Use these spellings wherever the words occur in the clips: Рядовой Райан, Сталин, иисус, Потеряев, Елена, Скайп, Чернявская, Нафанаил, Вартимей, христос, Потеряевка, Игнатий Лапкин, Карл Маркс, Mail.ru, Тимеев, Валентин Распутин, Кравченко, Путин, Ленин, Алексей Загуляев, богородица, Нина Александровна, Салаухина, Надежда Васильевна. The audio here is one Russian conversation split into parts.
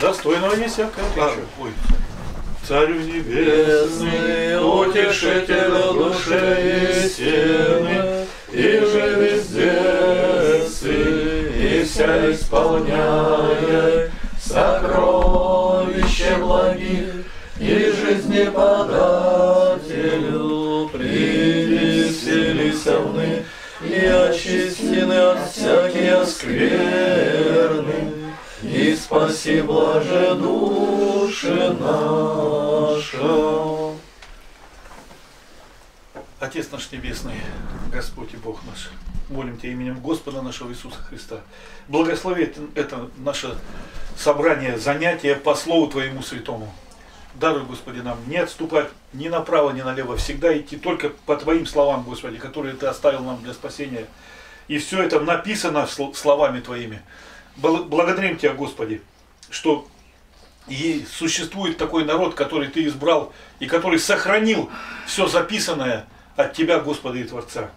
Достойного неся кончу. Царю небесный, утешителя души истины, и же везде сын, и вся исполняя сокровища благих, и жизнеподателю привесели совны, и очистены от всяких скверны. И спаси, блаже, души наша. Отец наш Небесный, Господь и Бог наш, молим Тебя именем Господа нашего Иисуса Христа. Благослови это наше собрание, занятие по Слову Твоему святому. Даруй, Господи, нам не отступать ни направо, ни налево, всегда идти только по Твоим словам, Господи, которые Ты оставил нам для спасения. И все это написано словами Твоими. Благодарим Тебя, Господи, что и существует такой народ, который Ты избрал и который сохранил все записанное от Тебя, Господи и Творца,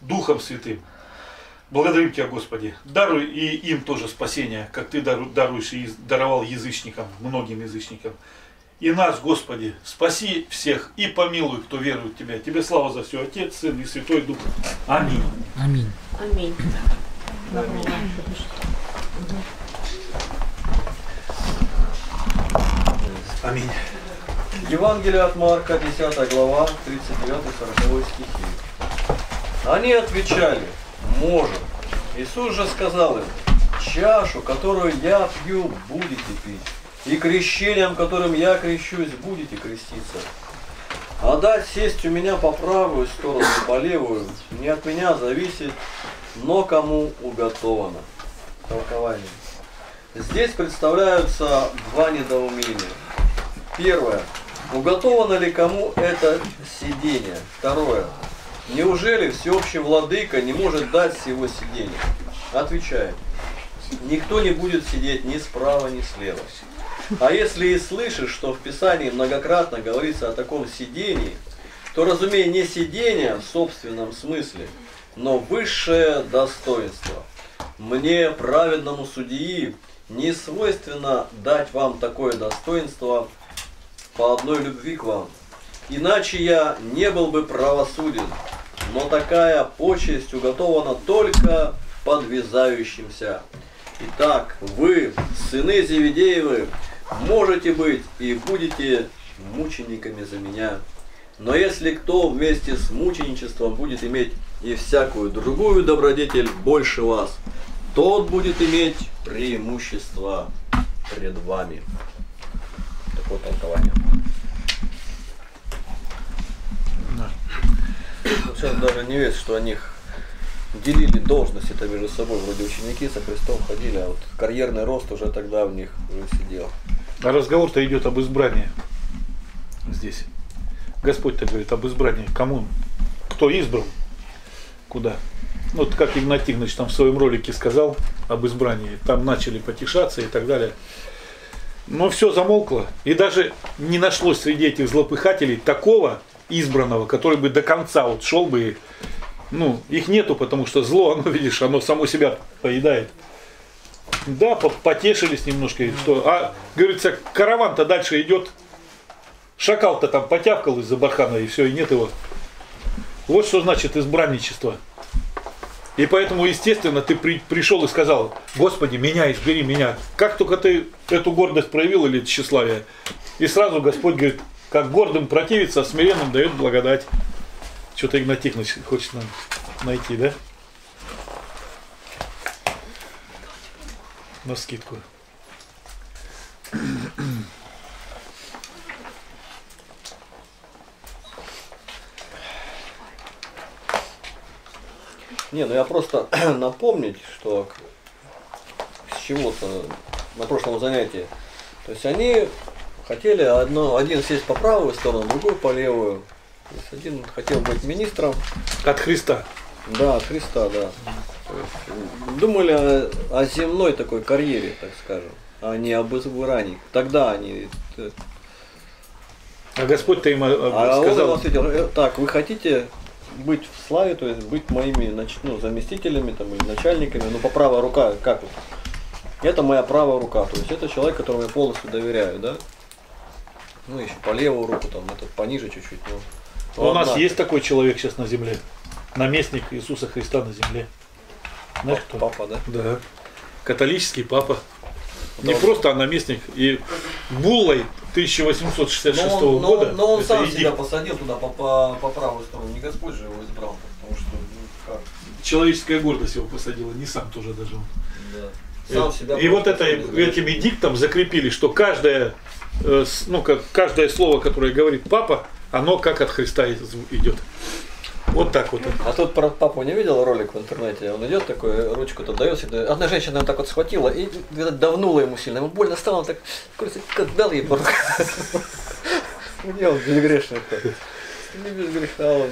Духом Святым. Благодарим Тебя, Господи. Даруй и им тоже спасение, как Ты даруешь и даровал язычникам, многим язычникам. И нас, Господи, спаси всех и помилуй, кто верует в Тебя. Тебе слава за все, Отец, Сын и Святой Дух. Аминь. Аминь. Аминь. Аминь. Аминь. Евангелие от Марка, 10 глава, 39-40 стихи. Они отвечали: «Можем». Иисус же сказал им: «Чашу, которую я пью, будете пить, и крещением, которым я крещусь, будете креститься. А дать сесть у меня по правую сторону, по левую, не от меня зависит, но кому уготовано». Толкование. Здесь представляются два недоумения. Первое. Уготовано ли кому это сидение? Второе. Неужели всеобщий владыка не может дать сего сидения? Отвечает: никто не будет сидеть ни справа, ни слева. А если и слышишь, что в Писании многократно говорится о таком сидении, то, разумея, не сидение в собственном смысле, но высшее достоинство. Мне, праведному судьи, не свойственно дать вам такое достоинство по одной любви к вам. Иначе я не был бы правосуден, но такая почесть уготована только подвязающимся. Итак, вы, сыны Зеведеевы, можете быть и будете мучениками за меня. Но если кто вместе с мученичеством будет иметь и всякую другую добродетель больше вас, тот будет иметь преимущество пред вами. Такое толкование. Да. Сейчас даже не весь, что о них делили должности это между собой. Вроде ученики со Христом ходили, а вот карьерный рост уже тогда у них уже сидел. А разговор-то идет об избрании здесь. Господь-то говорит об избрании. Кому? Кто избран? Куда? Вот как Игнатий Лапкин там в своем ролике сказал об избрании. Там начали потешаться и так далее. Но все замолкло. И даже не нашлось среди этих злопыхателей такого избранного, который бы до конца вот шел бы. И, ну, их нету, потому что зло, оно, видишь, оно само себя поедает. Да, потешились немножко. Что, а, говорится, караван-то дальше идет. Шакал-то там потявкал из-за бархана, и все, и нет его. Вот что значит избранничество. И поэтому, естественно, ты пришел и сказал: Господи, меня избери, меня. Как только ты эту гордость проявил или тщеславие, и сразу Господь говорит: как гордым противится, а смиренным дает благодать. Что-то Игнатий Лапкин хочет нам найти, да? Навскидку. Не, ну я просто напомнить, что с чего-то на прошлом занятии. То есть они хотели один сесть по правую сторону, другой по левую. То есть один хотел быть министром. От Христа. Да, от Христа, да. То есть думали о земной такой карьере, так скажем, а не об избрании. Тогда они... А Господь-то им сказал... Он ответил: так, вы хотите... быть в славе, то есть быть моими заместителями там, или начальниками, но по правой руке, как вот, Это моя правая рука, то есть это человек, которому я полностью доверяю, да? Ну, еще по левую руку, там, это пониже чуть-чуть. Ну, у нас есть такой человек сейчас на земле, наместник Иисуса Христа на земле. Знаешь, кто? Папа, да? Да. Католический папа. Это не он... просто, а наместник. И буллой 1866 года. Но он сам себя посадил туда по правую сторону, не Господь же его избрал, потому что, ну, как? Человеческая гордость его посадила, не сам тоже даже он. Да. И вот это, этим эдиктом закрепили, что каждое, ну, каждое слово, которое говорит папа, оно как от Христа идет. Вот так вот. А тут про папу не видел ролик в интернете? Он идет такой, ручку-то дает. Одна женщина его так вот схватила и давнула ему сильно. Ему больно стало, он так, как дал ей борт. Мне он безгрешный-то. Не безгрешал он.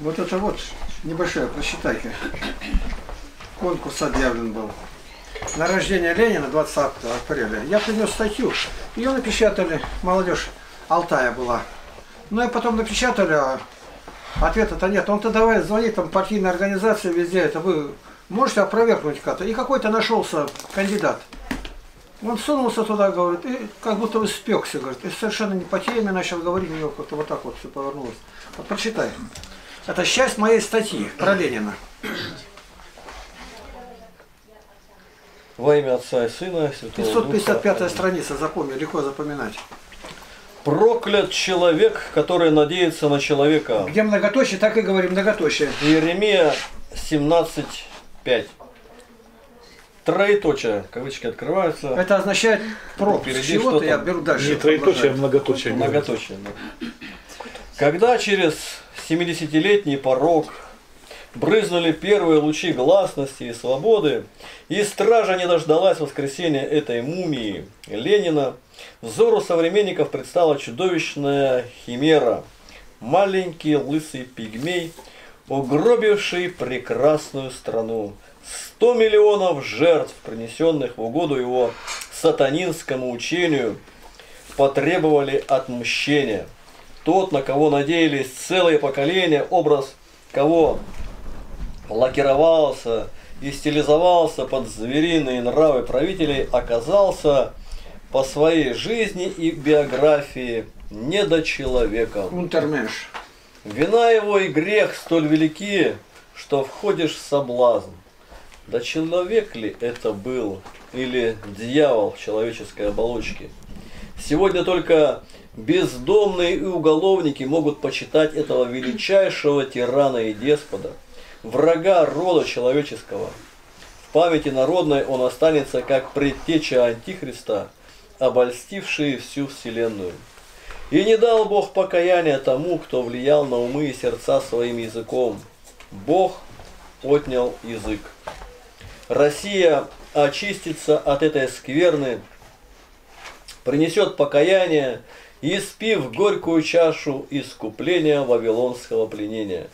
Вот это вот, небольшое, прочитайте. Конкурс объявлен был. На рождение Ленина 20 апреля. Я принес статью, ее напечатали, молодежь Алтая была. Ну и потом напечатали, а ответа-то нет. Он-то давай звонит, там партийная организация везде, это вы можете опровергнуть как-то. И какой-то нашелся кандидат. Он сунулся туда, говорит, и как будто испекся, говорит. И совершенно не по теме начал говорить, у него как-то вот так вот все повернулось. Вот прочитай. Это часть моей статьи про Ленина. Во имя Отца и Сына, Святого Духа. 555-я страница, запомни, легко запоминать. Проклят человек, который надеется на человека. Где многоточие, так и говорим, многоточие. Иеремия 17:5. Троеточие, кавычки открываются. Это означает пропуск чего-то, я беру дальше. Не троеточие, а многоточие. Многоточие, да. Когда через 70-летний порог брызнули первые лучи гласности и свободы, и стража не дождалась воскресения этой мумии Ленина, взору современников предстала чудовищная химера. Маленький лысый пигмей, угробивший прекрасную страну. 100 миллионов жертв, принесенных в угоду его сатанинскому учению, потребовали отмщения. Тот, на кого надеялись целые поколения, образ кого лакировался и стилизовался под звериные нравы правителей, оказался по своей жизни и биографии недочеловеком. Унтерменш. Вина его и грех столь велики, что входишь в соблазн. Да человек ли это был или дьявол в человеческой оболочке? Сегодня только бездомные и уголовники могут почитать этого величайшего тирана и деспода, врага рода человеческого. В памяти народной он останется как предтеча Антихриста, обольстивший всю вселенную. И не дал Бог покаяния тому, кто влиял на умы и сердца своим языком. Бог отнял язык. Россия очистится от этой скверны, принесет покаяние, испив горькую чашу искупления вавилонского пленения.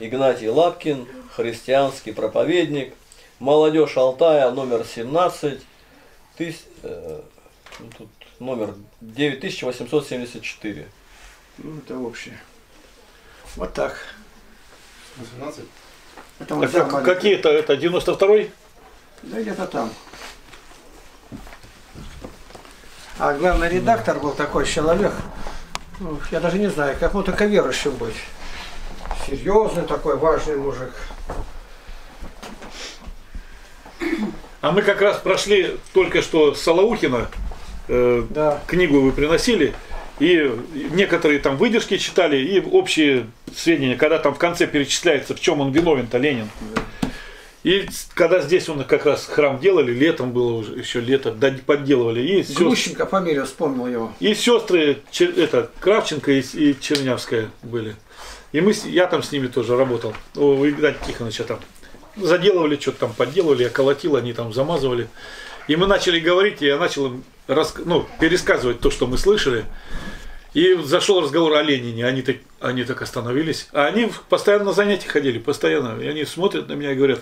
Игнатий Лапкин, христианский проповедник, молодежь Алтая, номер 17, тут номер 9874. Ну, это общее. Вот так. 18? Это вот а какие-то, это 92-й? Да где-то там. А главный редактор был такой человек, ну, я даже не знаю, как он только верующим был. Серьезный такой, важный мужик. А мы как раз прошли только что Салаухина, да. Книгу вы приносили, и некоторые там выдержки читали, и общие сведения, когда там в конце перечисляется, в чем он виновен-то, Ленин. Да. И когда здесь он как раз храм делали, летом было уже, еще лето, подделывали. И Грущенко, фамилия, вспомнил его. И сестры, это, Кравченко и Чернявская были. И мы, я там с ними тоже работал, у Игнатия Тихоновича там. Заделывали, что-то там подделывали, я колотил, они там замазывали. И мы начали говорить, и я начал им пересказывать то, что мы слышали. И зашел разговор о Ленине, они так остановились. А они постоянно на занятия ходили, постоянно. И они смотрят на меня и говорят: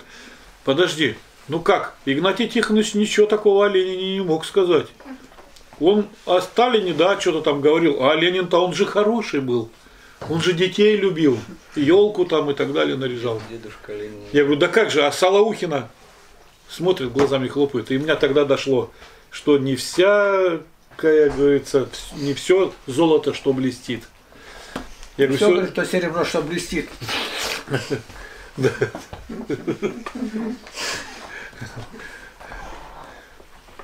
подожди, ну как, Игнатий Тихонович ничего такого о Ленине не мог сказать. Он о Сталине, да, что-то там говорил, а Ленин-то он же хороший был. Он же детей любил, елку там и так далее наряжал. Дедушка Ленин. Я говорю, да как же, а Салаухина смотрит, глазами хлопает. И у меня тогда дошло, что не вся, как говорится, не все золото, что блестит. Я говорю, все, то серебро, что блестит.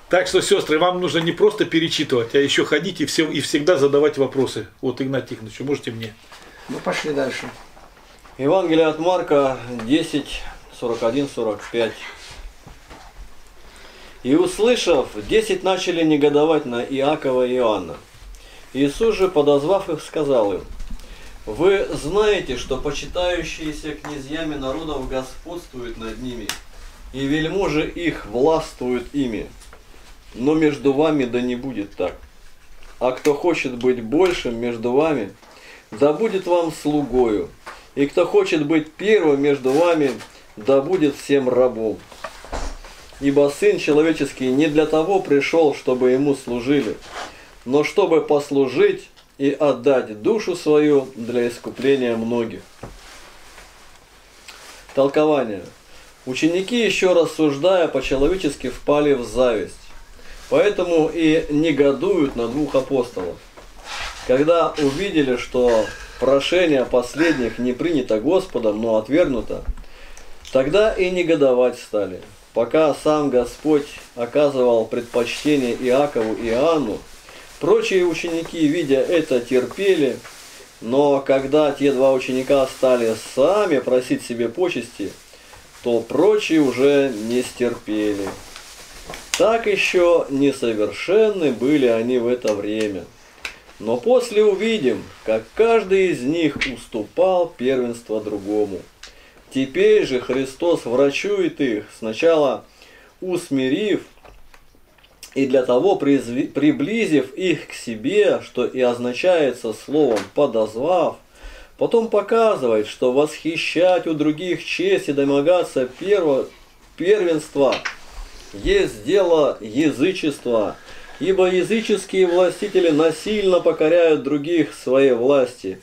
Так что, сестры, вам нужно не просто перечитывать, а еще ходить и всегда задавать вопросы. Вот, Игнатий Тихонович, можете мне? Ну, пошли дальше. Евангелие от Марка 10, 41, 45. «И, услышав, 10 начали негодовать на Иакова и Иоанна. Иисус же, подозвав их, сказал им: «Вы знаете, что почитающиеся князьями народов господствуют над ними, и вельможи их властвуют ими. Но между вами да не будет так. А кто хочет быть большим между вами, да будет вам слугою. И кто хочет быть первым между вами, да будет всем рабом. Ибо Сын Человеческий не для того пришел, чтобы Ему служили, но чтобы послужить и отдать душу свою для искупления многих». Толкование. Ученики, еще рассуждая по-человечески, впали в зависть. Поэтому и негодуют на двух апостолов. Когда увидели, что прошение последних не принято Господом, но отвергнуто, тогда и негодовать стали, пока сам Господь оказывал предпочтение Иакову и Иоанну. Прочие ученики, видя это, терпели, но когда те два ученика стали сами просить себе почести, то прочие уже не стерпели. Так еще несовершенны были они в это время. Но после увидим, как каждый из них уступал первенство другому. Теперь же Христос врачует их, сначала усмирив и для того приблизив их к себе, что и означается словом «подозвав», потом показывает, что восхищать у других честь и домогаться первенства есть дело язычества, ибо языческие властители насильно покоряют других своей власти.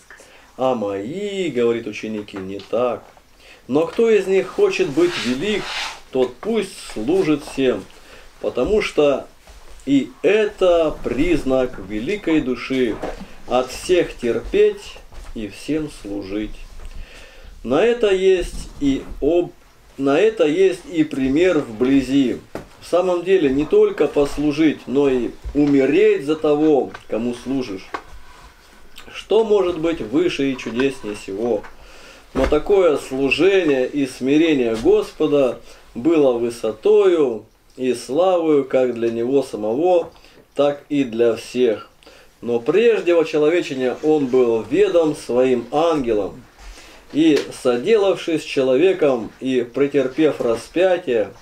А мои, говорит ученики, не так. Но кто из них хочет быть велик, тот пусть служит всем, потому что и это признак великой души — от всех терпеть и всем служить. На это есть и пример вблизи. В самом деле не только послужить, но и умереть за того, кому служишь. Что может быть выше и чудеснее сего? Но такое служение и смирение Господа было высотою и славою как для Него самого, так и для всех. Но прежде вочеловечения Он был ведом своим ангелам. И, соделавшись человеком и претерпев распятие,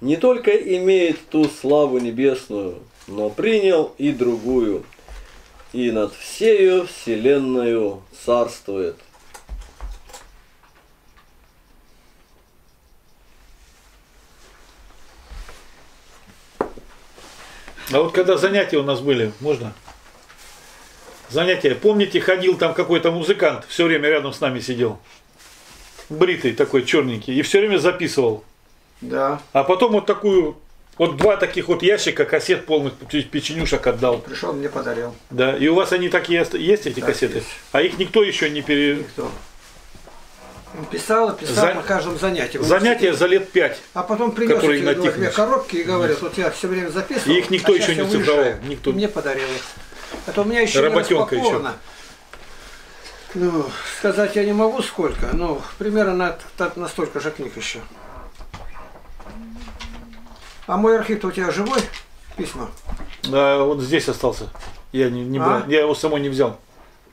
не только имеет ту славу небесную, но принял и другую, и над всею вселенною царствует. А вот когда занятия у нас были, можно? Занятия. Помните, ходил там какой-то музыкант, все время рядом с нами сидел. Бритый такой, черненький. И все время записывал. Да. А потом вот такую, вот два таких вот ящика кассет полных печенюшек отдал. Пришел, мне подарил. Да. И у вас они такие есть, эти так кассеты? Есть. А их никто еще не Никто. Писал на каждом занятии. Занятия за лет 5. А потом принес мне коробки и говорят, вот я все время записывал. И их никто еще не собрал. Никто. Мне подарил их. А то у меня еще работенка не распаковано. Ну, сказать я не могу сколько, но примерно на столько же книг еще. А мой архив у тебя живой? Письма? Да, он здесь остался. Я не брал. Я его самой не взял.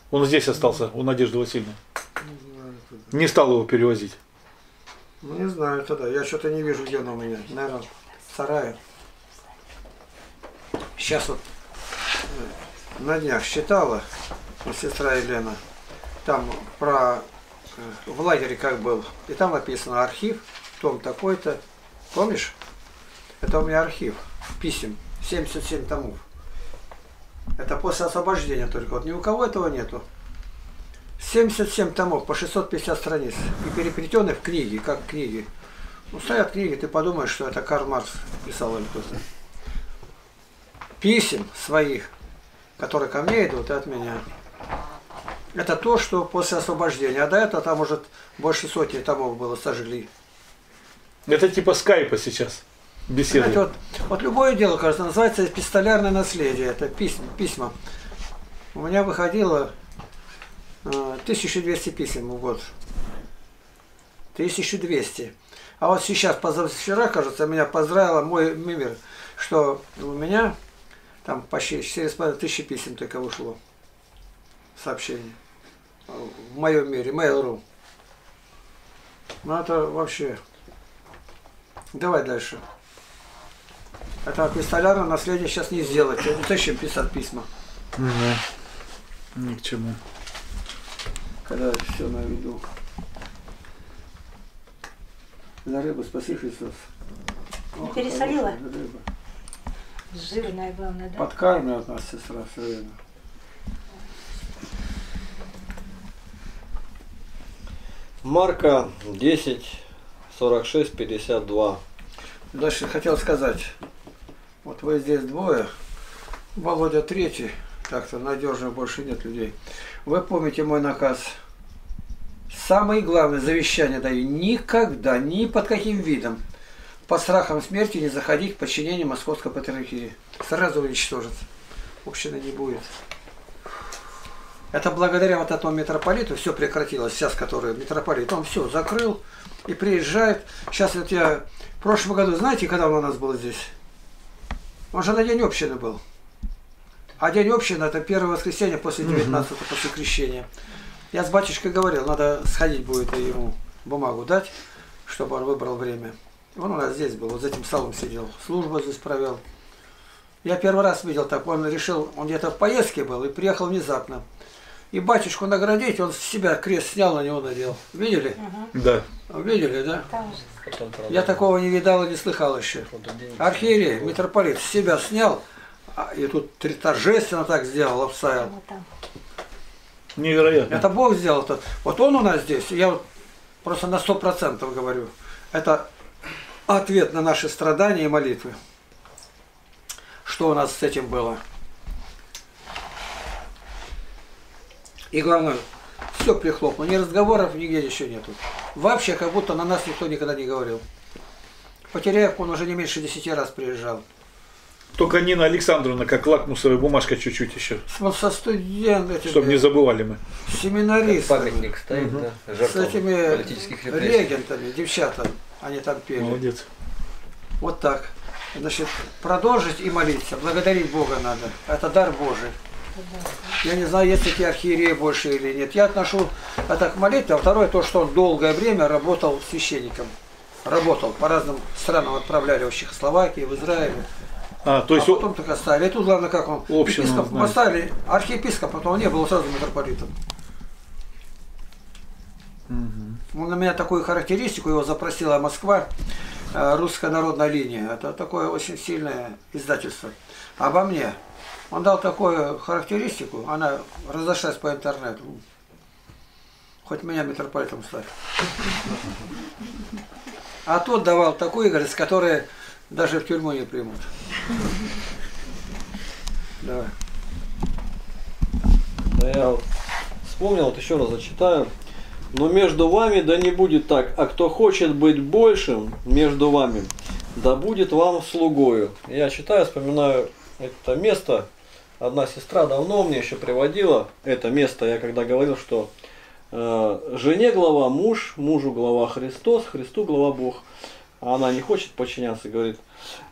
Он здесь остался, у Надежды Васильевны. Не стал его перевозить. Ну, не знаю тогда. Я что-то не вижу, где оно у меня. Наверное, в сарае. Сейчас вот на днях считала сестра Елена, там про в лагере как был, и там написано архив, том такой-то, помнишь? Это у меня архив писем, 77 томов. Это после освобождения только, вот ни у кого этого нету. 77 томов по 650 страниц и переплетены в книги, как книги. Ну, стоят книги, ты подумаешь, что это Карл Маркс писал или кто-то. Писем своих, которые ко мне идут и от меня. Это то, что после освобождения. А до этого там, может, больше сотни томов было, сожгли. Это типа скайпа сейчас, беседы. Знаете, вот любое дело, кажется, называется эпистолярное наследие. Это письма. У меня выходило 1200 писем в год. 1200. А вот сейчас, позавчера, кажется, меня поздравила мой мимер, что у меня там почти 4500 писем только ушло. Сообщений. В моем мире, Mail.ru. Ну это вообще... Давай дальше. Это эпистолярное наследие сейчас не сделать. Зачем писать письма? Угу. Ни к чему. Когда все на виду. За рыбу спаси, Христос. Не пересолила? Жирная, главное, да? Подкармливает нас сестра все время. Марка 10:46-52. Дальше хотел сказать. Вот вы здесь двое. Володя третий. Так-то надежно больше нет людей. Вы помните мой наказ. Самое главное завещание даю. Никогда, ни под каким видом, под страхом смерти не заходить к подчинению Московской патриархии. Сразу уничтожат. Общины не будет. Это благодаря вот этому митрополиту все прекратилось. Сейчас, который митрополит, он все закрыл и приезжает. Сейчас вот я в прошлом году, знаете, когда он у нас был здесь? Он же на День общины был. А День общины – это первое воскресенье после 19-го, после крещения. Я с батюшкой говорил, надо сходить будет и ему бумагу дать, чтобы он выбрал время. Он у нас здесь был, вот за этим салом сидел, службу здесь провел. Я первый раз видел так, он решил, он где-то в поездке был и приехал внезапно. И батюшку наградить, он с себя крест снял, на него надел. Видели? Угу. Да. Видели, да? Я такого не видал и не слыхал еще. Архиерей, митрополит с себя снял, и тут торжественно так сделал, обставил. Невероятно. Это Бог сделал. -то. Вот он у нас здесь, я вот просто на 100% говорю. Это ответ на наши страдания и молитвы. Что у нас с этим было. И главное, все прихлопнуло. Ни разговоров, нигде еще нету. Вообще, как будто на нас никто никогда не говорил. Потеряев, он уже не меньше 10 раз приезжал. Только Нина Александровна, как лакмусовая бумажка чуть-чуть еще. Со студентами. Чтобы не забывали мы. Семинаристами. Памятник стоит, угу. Да? Жертвам с этими политических репрессий. Регентами, девчата, они там пели. Молодец. Вот так. Значит, продолжить и молиться. Благодарить Бога надо. Это дар Божий. Я не знаю, есть такие архиереи больше или нет. Я отношу это к молитве. А второе, то, что он долгое время работал священником. Работал. По разным странам отправляли в Чехословакии, в Израиле. То есть... а потом только стали. И тут главное, как он... Епископ поставили. Архиепископ, потом он не был сразу митрополитом. Угу. Он на меня такую характеристику, его запросила Москва. «Русская народная линия». Это такое очень сильное издательство. Обо мне. Он дал такую характеристику, она разошлась по интернету. Хоть меня митрополитом ставь. А тот давал такую, говорит, с которой даже в тюрьму не примут. Давай. Да я вспомнил, вот еще раз зачитаю. Но между вами да не будет так, а кто хочет быть большим между вами, да будет вам слугою. Я читаю, вспоминаю это место. Одна сестра давно мне еще приводила это место, я когда говорил, что жене глава муж, мужу глава Христос, Христу глава Бог. А она не хочет подчиняться, говорит,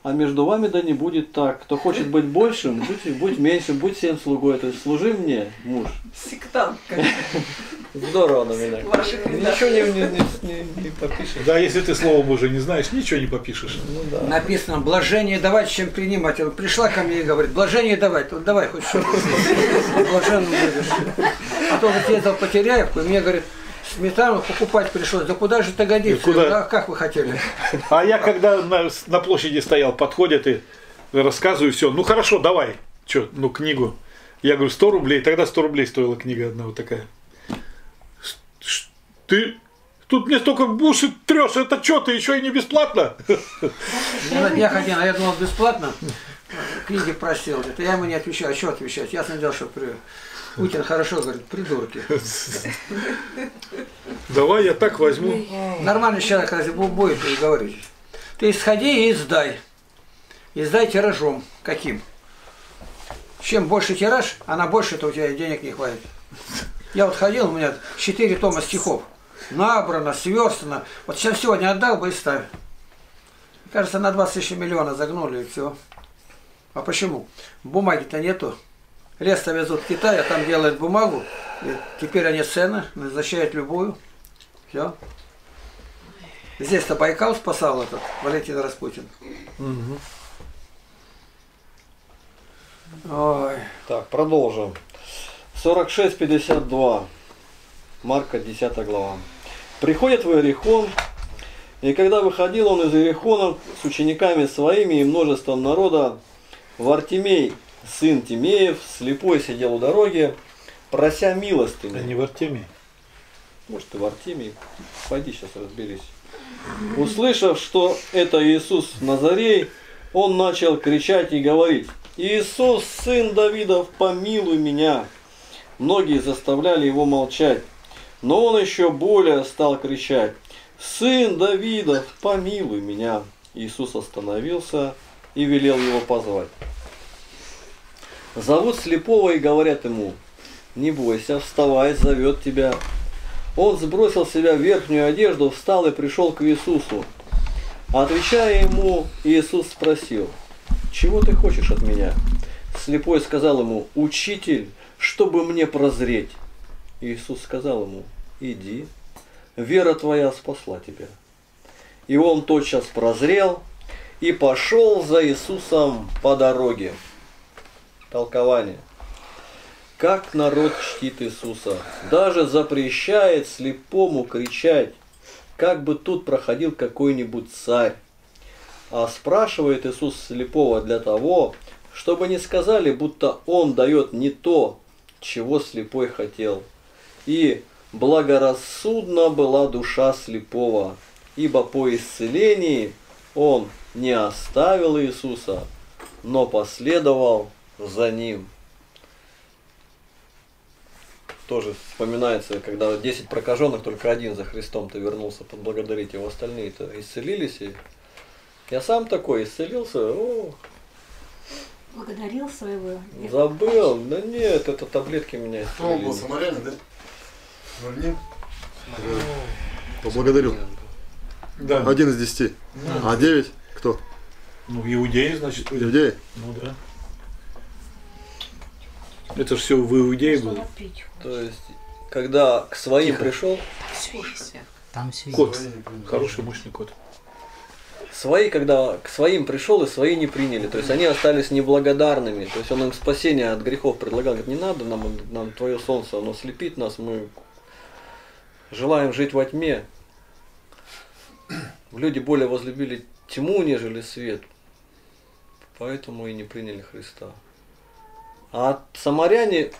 а между вами да не будет так. Кто хочет быть большим, будь меньшим, будь всем слугой. То есть служи мне, муж. Сектантка. Здорово на меня. Ничего не попишешь. Да, если ты Слово Божие не знаешь, ничего не попишешь. Ну, да. Написано, блажение давать, чем принимать. Он пришла ко мне и говорит, блажение давать. Вот давай хоть что-то. Блаженным будешь. А то вот ездил Потеряевку, и мне говорит, сметану покупать пришлось. Да куда же ты годишься? Да, как вы хотели? А я когда на площади стоял, подходят и рассказываю все. Ну хорошо, давай. Че, ну книгу. Я говорю, 100 рублей. Тогда 100 рублей стоила книга одна вот такая. Ты тут мне столько буши трешь, это что, ты еще и не бесплатно? Я хотел, а я думал, бесплатно. Книги просил. Это я ему не отвечаю, а что отвечать? Я смотрел, что Путин хорошо говорит, придурки. Давай я так возьму. Нормальный человек разве будет говорить? Ты сходи и издай. Издай тиражом. Каким? Чем больше тираж, а на больше-то у тебя денег не хватит. Я вот ходил, у меня 4 тома стихов. Набрано, сверстано. Вот сейчас сегодня отдал бы и ставь. Кажется, на 20 миллионов загнули и все. А почему? Бумаги-то нету. Лес-то везут в Китай, а там делают бумагу. И теперь они цены, назначают любую. Все. Здесь-то Байкал спасал этот Валентин Распутин. Угу. Ой. Так, продолжим. 46:52. Марка, 10 глава. Приходит в Иерихон, и когда выходил он из Иерихона с учениками своими и множеством народа, Вартимей, сын Тимеев, слепой сидел у дороги, прося милостыни. Это не Вартимей. Может, и Вартимей. Пойди сейчас разберись. Услышав, что это Иисус Назарей, он начал кричать и говорить: «Иисус, сын Давидов, помилуй меня!» Многие заставляли его молчать, но он еще более стал кричать: «Сын Давидов, помилуй меня!» Иисус остановился и велел его позвать. Зовут слепого и говорят ему: «Не бойся, вставай, зовет тебя». Он сбросил с себя верхнюю одежду, встал и пришел к Иисусу. Отвечая ему, Иисус спросил: «Чего ты хочешь от меня?» Слепой сказал ему: «Учитель, чтобы мне прозреть». Иисус сказал ему: «Иди, вера твоя спасла тебя». И он тотчас прозрел и пошел за Иисусом по дороге. Толкование. Как народ чтит Иисуса, даже запрещает слепому кричать, как бы тут проходил какой-нибудь царь. А спрашивает Иисус слепого для того, чтобы не сказали, будто он дает не то, чего слепой хотел. И благорассудна была душа слепого, ибо по исцелении он не оставил Иисуса, но последовал за ним. Тоже вспоминается, когда 10 прокаженных, только один за Христом-то вернулся поблагодарить его, остальные-то исцелились. И я сам такой исцелился, ох. Благодарил своего? Забыл, да нет, это таблетки меня исцелили. Он был самарянин, да? Вольнин? Поблагодарил. Да. 1 из 10. Да. А 9 кто? Ну, иудеи, значит. Иудеи? Ну да. Это же все в Иудее было. То есть, когда к своим пришел, там все есть. Кот, хороший мощный кот. Свои, когда к своим пришел, и свои не приняли. То есть они остались неблагодарными. То есть он им спасение от грехов предлагал. Говорит: не надо нам твое солнце, оно слепит нас, мы желаем жить во тьме. Люди более возлюбили тьму, нежели свет. Поэтому и не приняли Христа. А самаряне,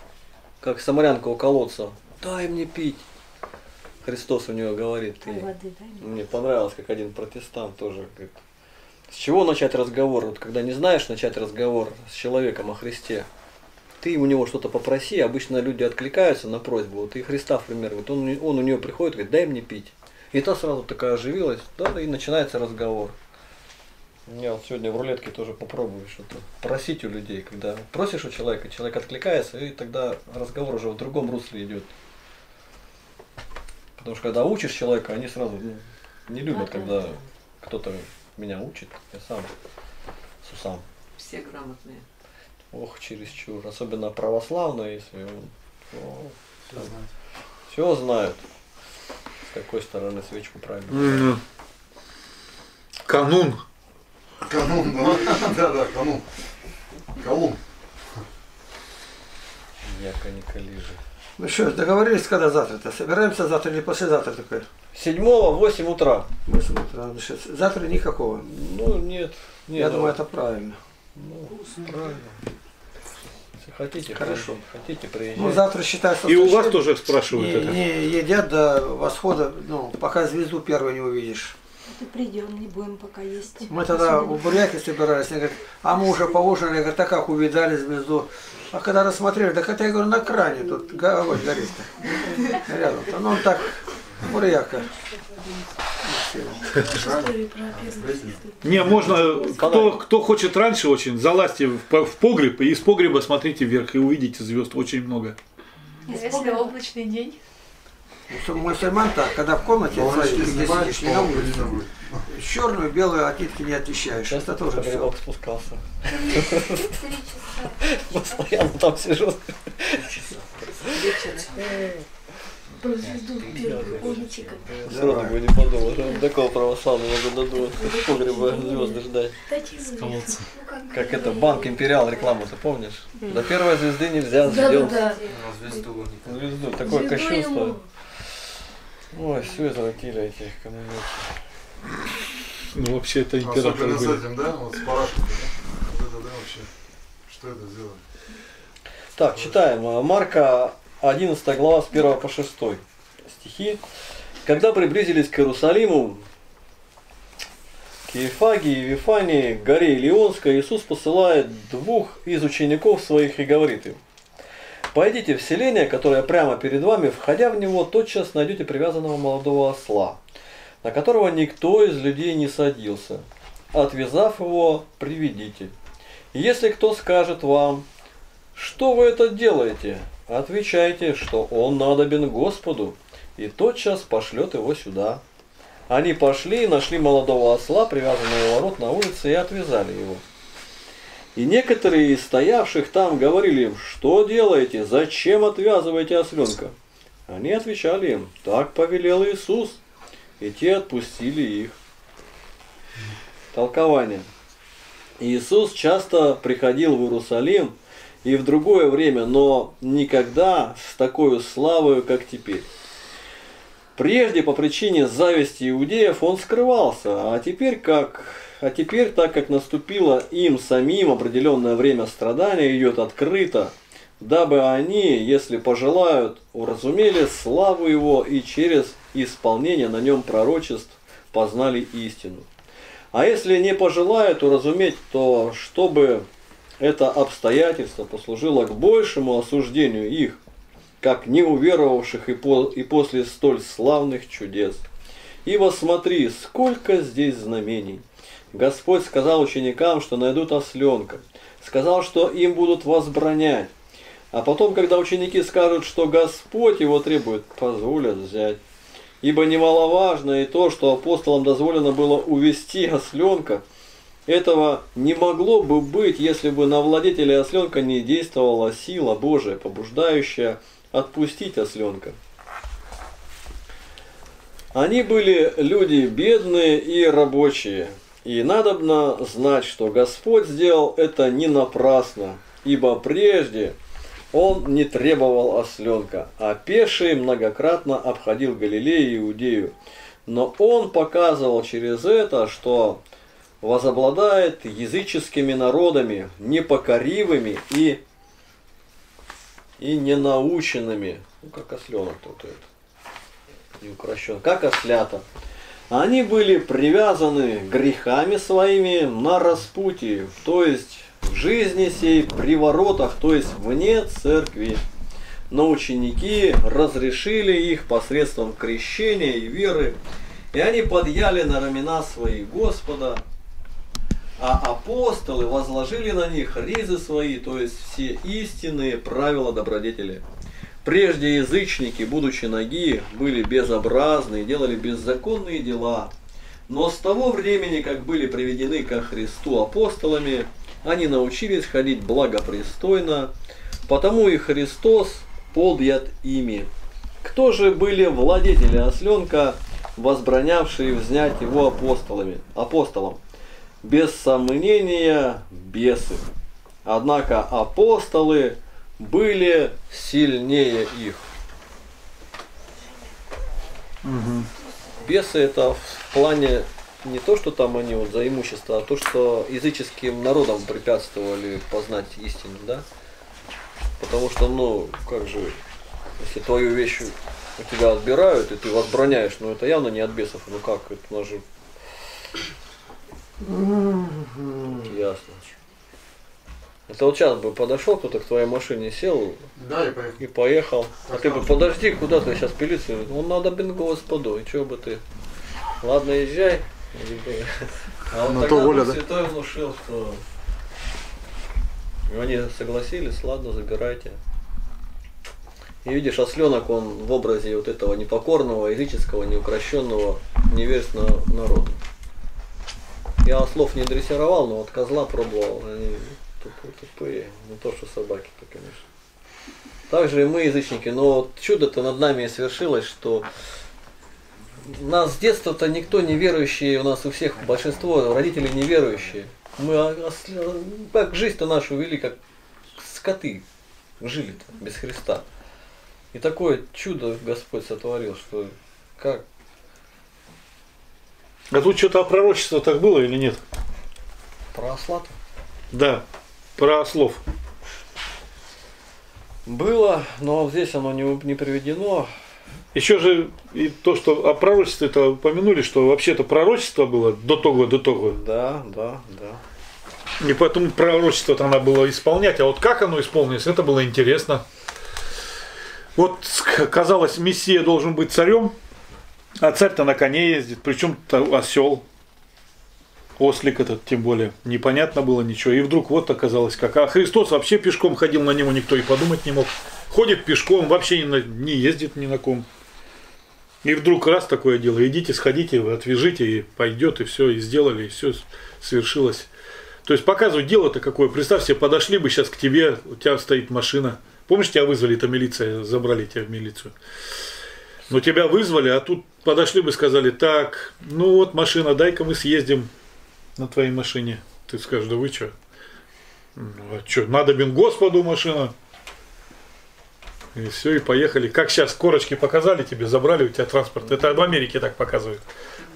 как самарянка у колодца, дай мне пить. Христос у него говорит. И воды, мне понравилось, как один протестант тоже говорит: с чего начать разговор? Вот когда не знаешь начать разговор с человеком о Христе, ты у него что-то попроси, обычно люди откликаются на просьбу. Вот и Христа, например, говорит, он у нее приходит, говорит: дай мне пить. И та сразу такая оживилась, да, и начинается разговор. Я вот сегодня в рулетке тоже попробую что-то просить у людей, когда просишь у человека, человек откликается, и тогда разговор уже в другом русле идет. Потому что когда учишь человека, они сразу не любят, когда кто-то меня учит, я сам с усам. Все грамотные. Ох, чересчур, особенно православные, если все знают. Все знают, с какой стороны свечку правильно. Канун. Канун, да, канун. Колун. Яко не колижи. Ну что, договорились, когда завтра-то? Собираемся завтра или послезавтра такое? 7-го, 8 утра. 8 утра, значит, завтра никакого. Ну, нет. Я думаю, это правильно. Ну, правильно. Если хотите, хорошо. Хотите, приезжайте. Ну, завтра считается... И у вас тоже спрашивают это? Не едят до восхода, ну, пока звезду первую не увидишь. Это придем, не будем пока есть. Мы тогда в Буряке собирались, они говорят, а мы уже поужинали, я говорю, так как увидали звезду. А когда рассмотрели, так это, я говорю, на кране тут огонь горит-то. Рядом-то. Ну, он так, Буряка. Не, можно, кто хочет раньше очень, залазьте в погреб, и из погреба смотрите вверх, и увидите звезд очень много. Если облачный день. Мусульман так, когда в комнате, на улице, черную, белую от нитки не отвечаешь. Это тоже все. Спускался. 3 часа. Я там сижу. 3 часа. Все равно бы не подумал, такого православного надо с погреба звезды ждать. Как это, банк Империал рекламу-то, помнишь? До первой звезды нельзя сделать. Звезду. Такое кощунство. Ой, все это накиля этих коммунистов. Ну вообще это императоры были. Особенно с этим, да? Вот с парашютом, да? Вот это, да, вообще. Что это сделали? Так, читаем. Марка 11 глава с 1 по 6 стихи. Когда приблизились к Иерусалиму, к Иефагии, Вифании, к горе Илионской, Иисус посылает 2 из учеников своих и говорит им: «Пойдите в селение, которое прямо перед вами, входя в него, тотчас найдете привязанного молодого осла, на которого никто из людей не садился. Отвязав его, приведите. Если кто скажет вам, что вы это делаете, отвечайте, что он надобен Господу, и тотчас пошлет его сюда». Они пошли и нашли молодого осла, привязанного у ворот на улице, и отвязали его. И некоторые из стоявших там говорили им: «Что делаете? Зачем отвязываете осленка?» Они отвечали им: «Так повелел Иисус». И те отпустили их. Толкование. Иисус часто приходил в Иерусалим и в другое время, но никогда с такой славою, как теперь. Прежде по причине зависти иудеев он скрывался, а теперь, так как наступило им самим определенное время страдания, идет открыто, дабы они, если пожелают, уразумели славу его и через исполнение на нем пророчеств познали истину. А если не пожелают уразуметь, то чтобы это обстоятельство послужило к большему осуждению их, как неуверовавших и после столь славных чудес. Ибо смотри, сколько здесь знамений. Господь сказал ученикам, что найдут осленка, сказал, что им будут возбранять, а потом, когда ученики скажут, что Господь его требует, позволят взять. Ибо немаловажно и то, что апостолам дозволено было увести осленка, этого не могло бы быть, если бы на владетеля осленка не действовала сила Божия, побуждающая отпустить осленка. Они были люди бедные и рабочие. И надобно знать, что Господь сделал это не напрасно, ибо прежде он не требовал осленка, а пеший многократно обходил Галилею и Иудею. Но он показывал через это, что возобладает языческими народами, непокоривыми и ненаученными. Ну, как осленок тут этот, не укращен, как ослята. Они были привязаны грехами своими на распутии, то есть в жизни сей, при воротах, то есть вне церкви. Но ученики разрешили их посредством крещения и веры, и они подъяли на рамена свои Господа, а апостолы возложили на них ризы свои, то есть все истинные правила добродетели. Прежде язычники, будучи наги, были безобразны и делали беззаконные дела. Но с того времени, как были приведены ко Христу апостолами, они научились ходить благопристойно, потому и Христос подъят ими. Кто же были владетели осленка, возбранявшие взять его апостолам? Без сомнения, бесы. Однако апостолы были сильнее их. Угу. Бесы — это в плане не то, что там они вот за имущество, а то, что языческим народам препятствовали познать истину, да? Потому что, ну, как же, если твою вещь у тебя отбирают, и ты возбраняешь, ну это явно не от бесов, ну как, это у нас же... Ясно. Это вот сейчас бы подошел кто-то к твоей машине, сел, да, и поехал. А ты бы подожди, куда ты сейчас пилиться? Он надо бен господу, и чего бы ты? Ладно, езжай. А он тогда святой внушил, что... И они согласились, ладно, забирайте. И видишь, осленок, он в образе вот этого непокорного, языческого, неукрощенного, неверственного народа. Я ослов не дрессировал, но вот козла пробовал. Они тупые, не то что собаки-то, конечно. Также и мы, язычники, но вот чудо-то над нами и свершилось, что нас с детства-то никто не верующий, у нас у всех большинство родителей неверующие. Мы как жизнь-то нашу вели, как скоты жили без Христа. И такое чудо Господь сотворил, что как. А тут что-то о пророчестве так было или нет? Про осла-то? Да, про ослов. Было, но здесь оно не приведено. Еще же и то, что о пророчестве-то упомянули, что вообще-то пророчество было до того. Да. И поэтому пророчество-то надо было исполнять. А вот как оно исполнилось, это было интересно. Вот, казалось, Мессия должен быть царем, а царь-то на коне ездит, причем осел. Ослик этот, тем более, непонятно было ничего. И вдруг вот оказалось как. А Христос вообще пешком ходил, на него никто и подумать не мог. Ходит пешком, вообще не ездит ни на ком. И вдруг раз такое дело, идите, сходите, вы отвяжите, и пойдет, и все, и сделали, и все свершилось. То есть показывают дело-то какое. Представь себе, подошли бы сейчас к тебе, у тебя стоит машина. Помнишь, тебя вызвали-то милиция, забрали тебя в милицию. Но тебя вызвали, а тут подошли бы и сказали, так, ну вот машина, дай-ка мы съездим на твоей машине. Ты скажешь, да вы что? А что, надо бен Господу машина. И все, и поехали. Как сейчас корочки показали тебе, забрали у тебя транспорт. Это в Америке так показывают.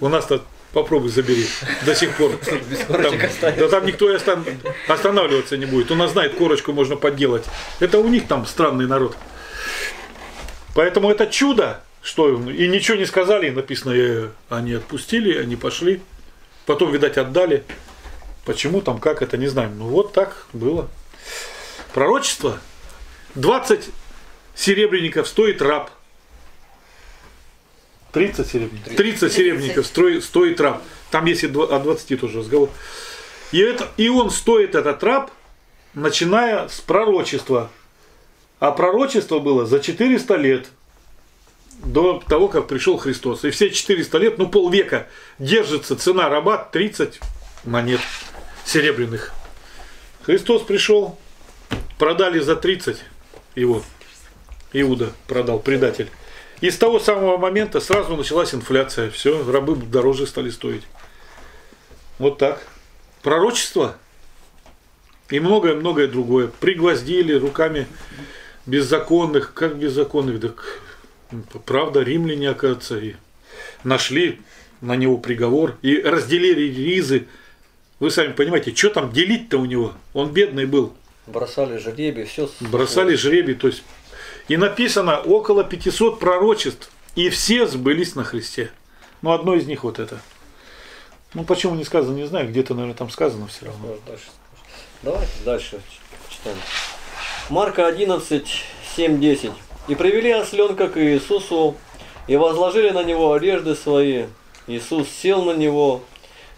У нас-то попробуй забери. До сих пор. Там никто останавливаться не будет. У нас знает, корочку можно подделать. Это у них там странный народ. Поэтому это чудо, что и ничего не сказали. И написано, они отпустили, они пошли. Потом, видать, отдали. Почему там, как, это не знаем. Ну вот так было. Пророчество. 20 серебряников стоит раб. 30 серебряников. 30 серебряников стоит раб. Там есть и о 20 тоже разговор. И он стоит, этот раб, начиная с пророчества. А пророчество было за 400 лет до того, как пришел Христос. И все 400 лет, ну полвека, держится цена раба 30 монет серебряных. Христос пришел, продали за 30 его. Иуда продал, предатель. И с того самого момента сразу началась инфляция. Все, рабы дороже стали стоить. Вот так. Пророчество и многое-многое другое. Пригвоздили руками беззаконных. Как беззаконных? Так, правда, римляне, оказывается, и нашли на него приговор. И разделили ризы. Вы сами понимаете, что там делить-то у него? Он бедный был. Бросали жребий, все. Бросали жребий, то есть... И написано около 500 пророчеств, и все сбылись на Христе. Ну, одно из них вот это. Ну, почему не сказано, не знаю, где-то, наверное, там сказано все равно. Дальше. Давайте дальше читаем. Марка 11, 7, 10. «И привели осленка к Иисусу, и возложили на него одежды свои. Иисус сел на него.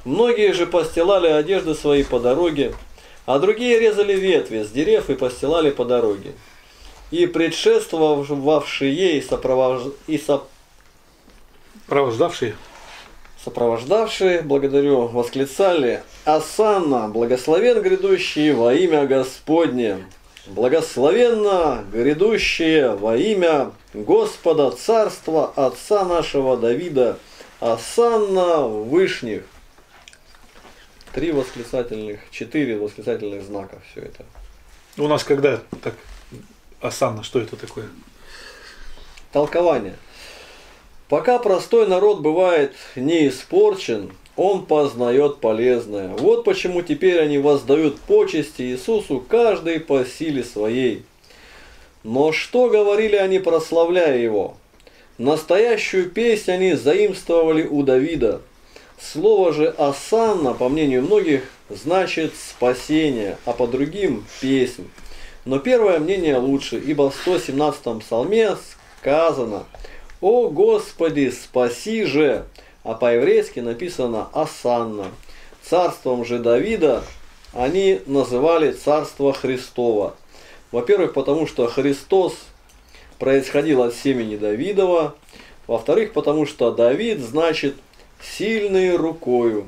Многие же постилали одежды свои по дороге, а другие резали ветви с дерев и постилали по дороге. И предшествовавшие сопровождавшие, благодарю, восклицали: Осанна, благословен грядущий во имя Господне, благословенно грядущие во имя Господа Царства Отца нашего Давида, Осанна в вышних». 4 восклицательных знака все это. У нас когда так? Осанна, что это такое? Толкование. Пока простой народ бывает не испорчен, он познает полезное. Вот почему теперь они воздают почести Иисусу, каждый по силе своей. Но что говорили они, прославляя его? Настоящую песнь они заимствовали у Давида. Слово же «осанна», по мнению многих, значит «спасение», а по другим – «песнь». Но первое мнение лучше, ибо в 117-м псалме сказано «О Господи, спаси же», а по-еврейски написано «осанна». Царством же Давида они называли «Царство Христово». Во-первых, потому что Христос происходил от семени Давидова. Во-вторых, потому что Давид значит «сильный рукою».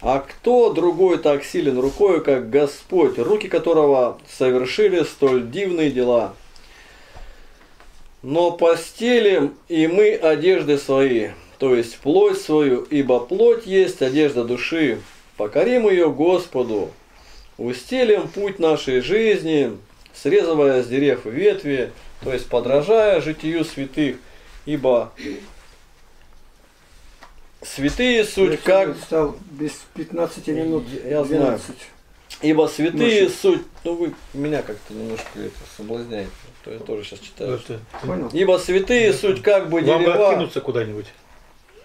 А кто другой так силен рукою, как Господь, руки которого совершили столь дивные дела? Но постелим и мы одежды свои, то есть плоть свою, ибо плоть есть одежда души. Покорим ее Господу, устелим путь нашей жизни, срезывая с дерев ветви, то есть подражая житию святых, ибо... святые суть как... без 15 минут, я знаю. Ибо святые суть... Ну вы меня как-то немножко соблазняете. То я тоже сейчас читаю. Понял? Ибо святые суть как бы дерева... Вам бы откинуться куда-нибудь.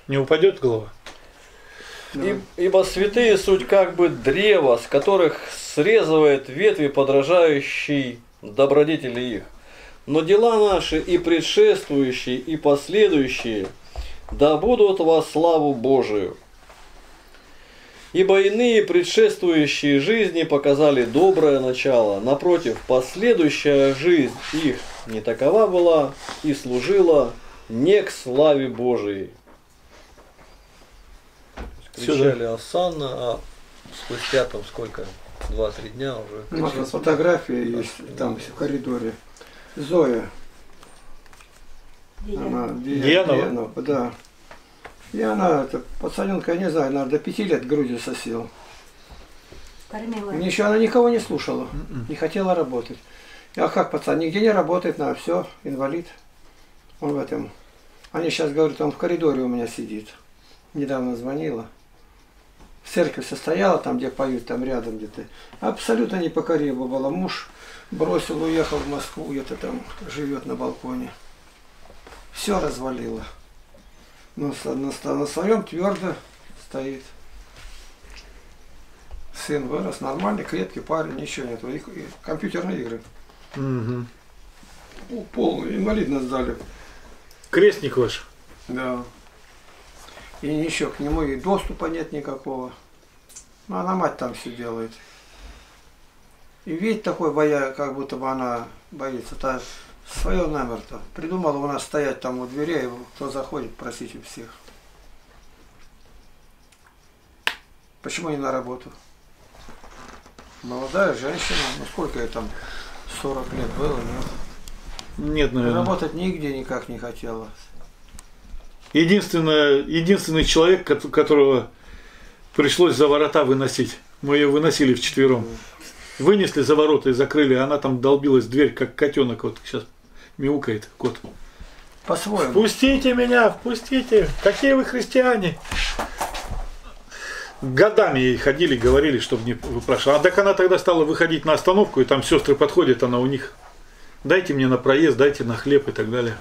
Не упадет голова? Ибо святые суть как бы древо, с которых срезывает ветви, подражающие добродетели их. Но дела наши и предшествующие, и последующие... да будут во славу Божию. Ибо иные предшествующие жизни показали доброе начало. Напротив, последующая жизнь их не такова была и служила не к славе Божией. Кричали «Осанна», а спустя там сколько? 2-3 дня уже. Ну, вот фотография есть там в коридоре. Зоя. Диана, да. И она, пацаненка, я не знаю, она до 5 лет грудью сосила. Кормила. Еще она никого не слушала, не хотела работать. А как пацан, нигде не работает, на все, инвалид. Он в этом. Они сейчас говорят, он в коридоре у меня сидит. Недавно звонила. Церковь состояла, там где поют, там рядом где-то. Абсолютно непокоримо было. Муж бросил, уехал в Москву, где-то там живет на балконе. Все развалило. Но на своем твердо стоит. Сын вырос, нормальный, крепкий парень, ничего нет. И компьютерные игры. Угу. Полный инвалид нас дали. Крестник ваш? Да. И еще к нему и доступа нет никакого. Ну, она мать там все делает. И вид такой боя, как будто бы она боится. Та свое намертво. Придумала у нас стоять там у дверей, кто заходит, просить у всех. Почему не на работу? Молодая женщина, ну сколько ей там, 40 лет было, нет? Нет, наверное. Работать нигде никак не хотела. Единственный человек, которого пришлось за ворота выносить. Мы ее выносили вчетвером. Вынесли за ворота и закрыли, она там долбилась в дверь, как котенок, вот сейчас мяукает кот. По-своему. Впустите меня, впустите! Какие вы христиане! Годами ей ходили, говорили, чтобы не выпрашивали. А так она тогда стала выходить на остановку, и там сестры подходят, она у них. Дайте мне на проезд, дайте на хлеб и так далее.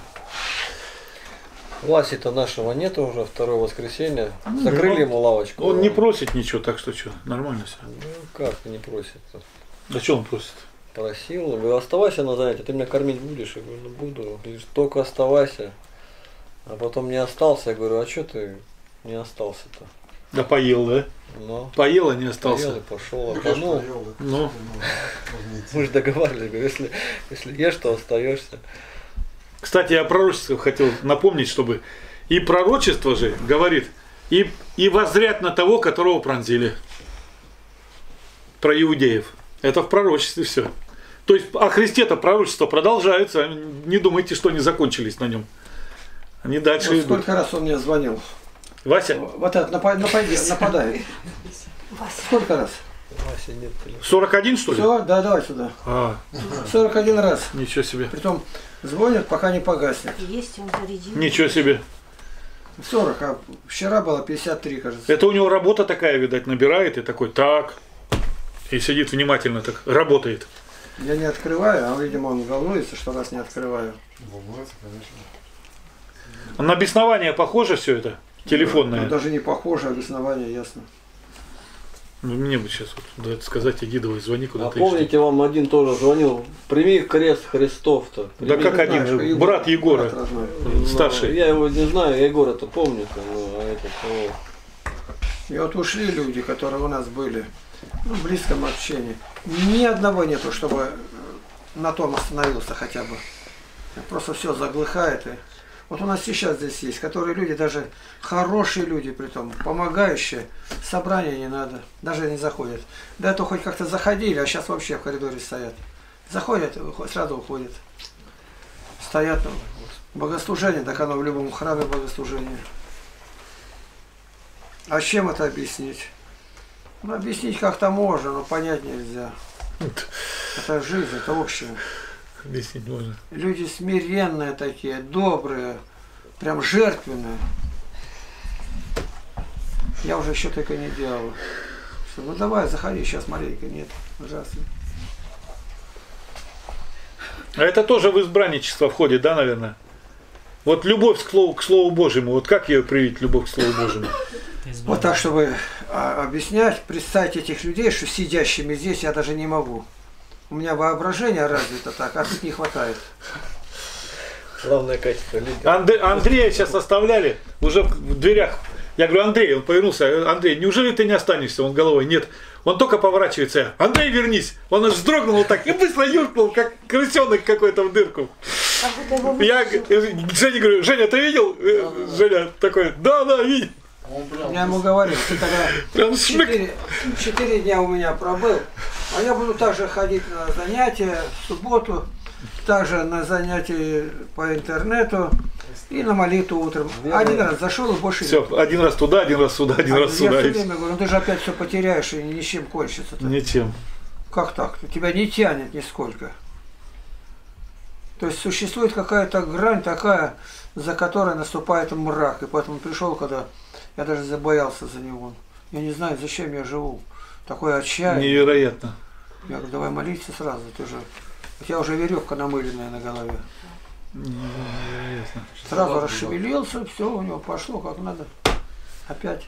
Власти-то нашего нет уже, второе воскресенье. Закрыли ему лавочку. Он не просит ничего, так что что, нормально все. Ну как не просит? Да что он просит? Просил, говорю, оставайся на занятии, ты меня кормить будешь? Я говорю, ну буду. Говорит, только оставайся. А потом не остался, я говорю, а что ты не остался-то? Да поел, да? Но. Поел, а не остался. Поел и пошел, ну, ну. Мы же договаривались, говорю, если ешь, то остаешься. Кстати, о пророчестве хотел напомнить, чтобы и пророчество же говорит, и воззрят на того, которого пронзили. Про иудеев. Это в пророчестве все. То есть о Христе-то пророчество продолжается. Не думайте, что они закончились на нем. Они дальше идут. Сколько раз он мне звонил? Вася? Вот этот нападает. Сколько раз? 41, что ли? Все, да, давай сюда. 41 раз. Ничего себе. Притом звонят, пока не погаснет. Есть он зарядил. Ничего себе. 40, а вчера было 53, кажется. Это у него работа такая, видать, набирает и такой, так. И сидит внимательно, так работает. Я не открываю, а, видимо, он волнуется, что раз не открываю. Волнуется, конечно. На беснование похоже все это? Телефонное? Да, даже не похоже, а беснование, ясно. Ну, мне бы сейчас, вот, да, сказать, Егидовой, звони куда-то. А помните, вам один тоже звонил, прими крест Христов-то. Да как один, знаешь, брат Егора, брат старший. Ну, я его не знаю, я Егора-то помню. Ну, а это... И вот ушли люди, которые у нас были, ну, в близком общении. Ни одного нету, чтобы на том остановился хотя бы. Просто все заглыхает. И... Вот у нас сейчас здесь есть, которые люди, даже хорошие люди, притом, помогающие, собрания не надо, даже не заходят. Да, то хоть как-то заходили, а сейчас вообще в коридоре стоят. Заходят, сразу уходят. Стоят, ну, богослужение, так оно в любом храме богослужение. А чем это объяснить? Ну, объяснить как-то можно, но понять нельзя. Это жизнь, это общее. Объяснить можно. Люди смиренные такие, добрые, прям жертвенные. Я уже еще только не делал. Что, ну давай, заходи, сейчас маленько. Нет, ужасно. А это тоже в избранничество входит, да, наверное? Вот любовь к Слову Божьему, вот как ее привить, любовь к Слову Божьему? Вот так, чтобы объяснять, представить этих людей, что сидящими здесь я даже не могу. У меня воображение развито так, а тут не хватает. Главное качество лидера. Андрея сейчас оставляли, уже в дверях. Я говорю, Андрей, он повернулся, Андрей, неужели ты не останешься? Он головой, нет. Он только поворачивается, Андрей, вернись. Он аж вздрогнул вот так и быстро юркнул, как крысенок какой-то в дырку. Я Жене говорю, Женя, ты видел? Женя такой, да, видел. Я ему говорю, ты тогда 4 дня у меня пробыл, а я буду также ходить на занятия в субботу, также на занятия по интернету и на молитву утром. Один раз зашел и больше. Все, один раз туда, один раз сюда, один раз сюда. Я все время говорю, ну ты же опять все потеряешь и ничем кончится. Ничем. Как так? Тебя не тянет нисколько. То есть существует какая-то грань такая, за которой наступает мрак. И поэтому пришел, когда я даже забоялся за него. Я не знаю, зачем я живу. Такое отчаяние. Невероятно. Я говорю, давай молиться сразу. Ты же... У тебя уже веревка намыленная на голове. Невероятно. Сразу расшевелился, все у него пошло как надо. Опять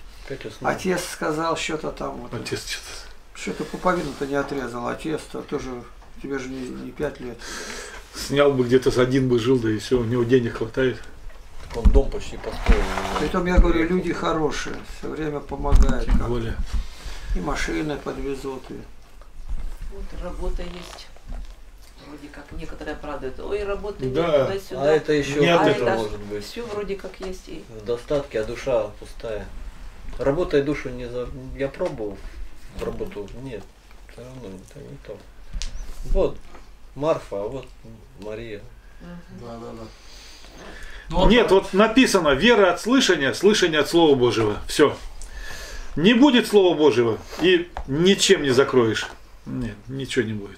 отец сказал что-то там. Вот, отец что-то. Что-то пуповину-то не отрезал. Отец-то тоже, тебе же не 5 лет. Снял бы где-то один бы жил, да и все, у него денег хватает. Он дом почти построил. Притом я говорю, люди хорошие, все время помогают. Тем более. И машины подвезут. И... Вот работа есть. Вроде как некоторые оправдывают. Ой, работы да. Нет, туда-сюда. А это еще нет, это может быть. Все вроде как есть. И... В достатке, а душа пустая. Работа и душу не за... Я пробовал работу. Нет, все равно это не то. Вот. Марфа, а вот Мария. Да. Нет, вот написано, вера от слышания, слышание от Слова Божьего. Все. Не будет Слова Божьего, и ничем не закроешь. Нет, ничего не будет.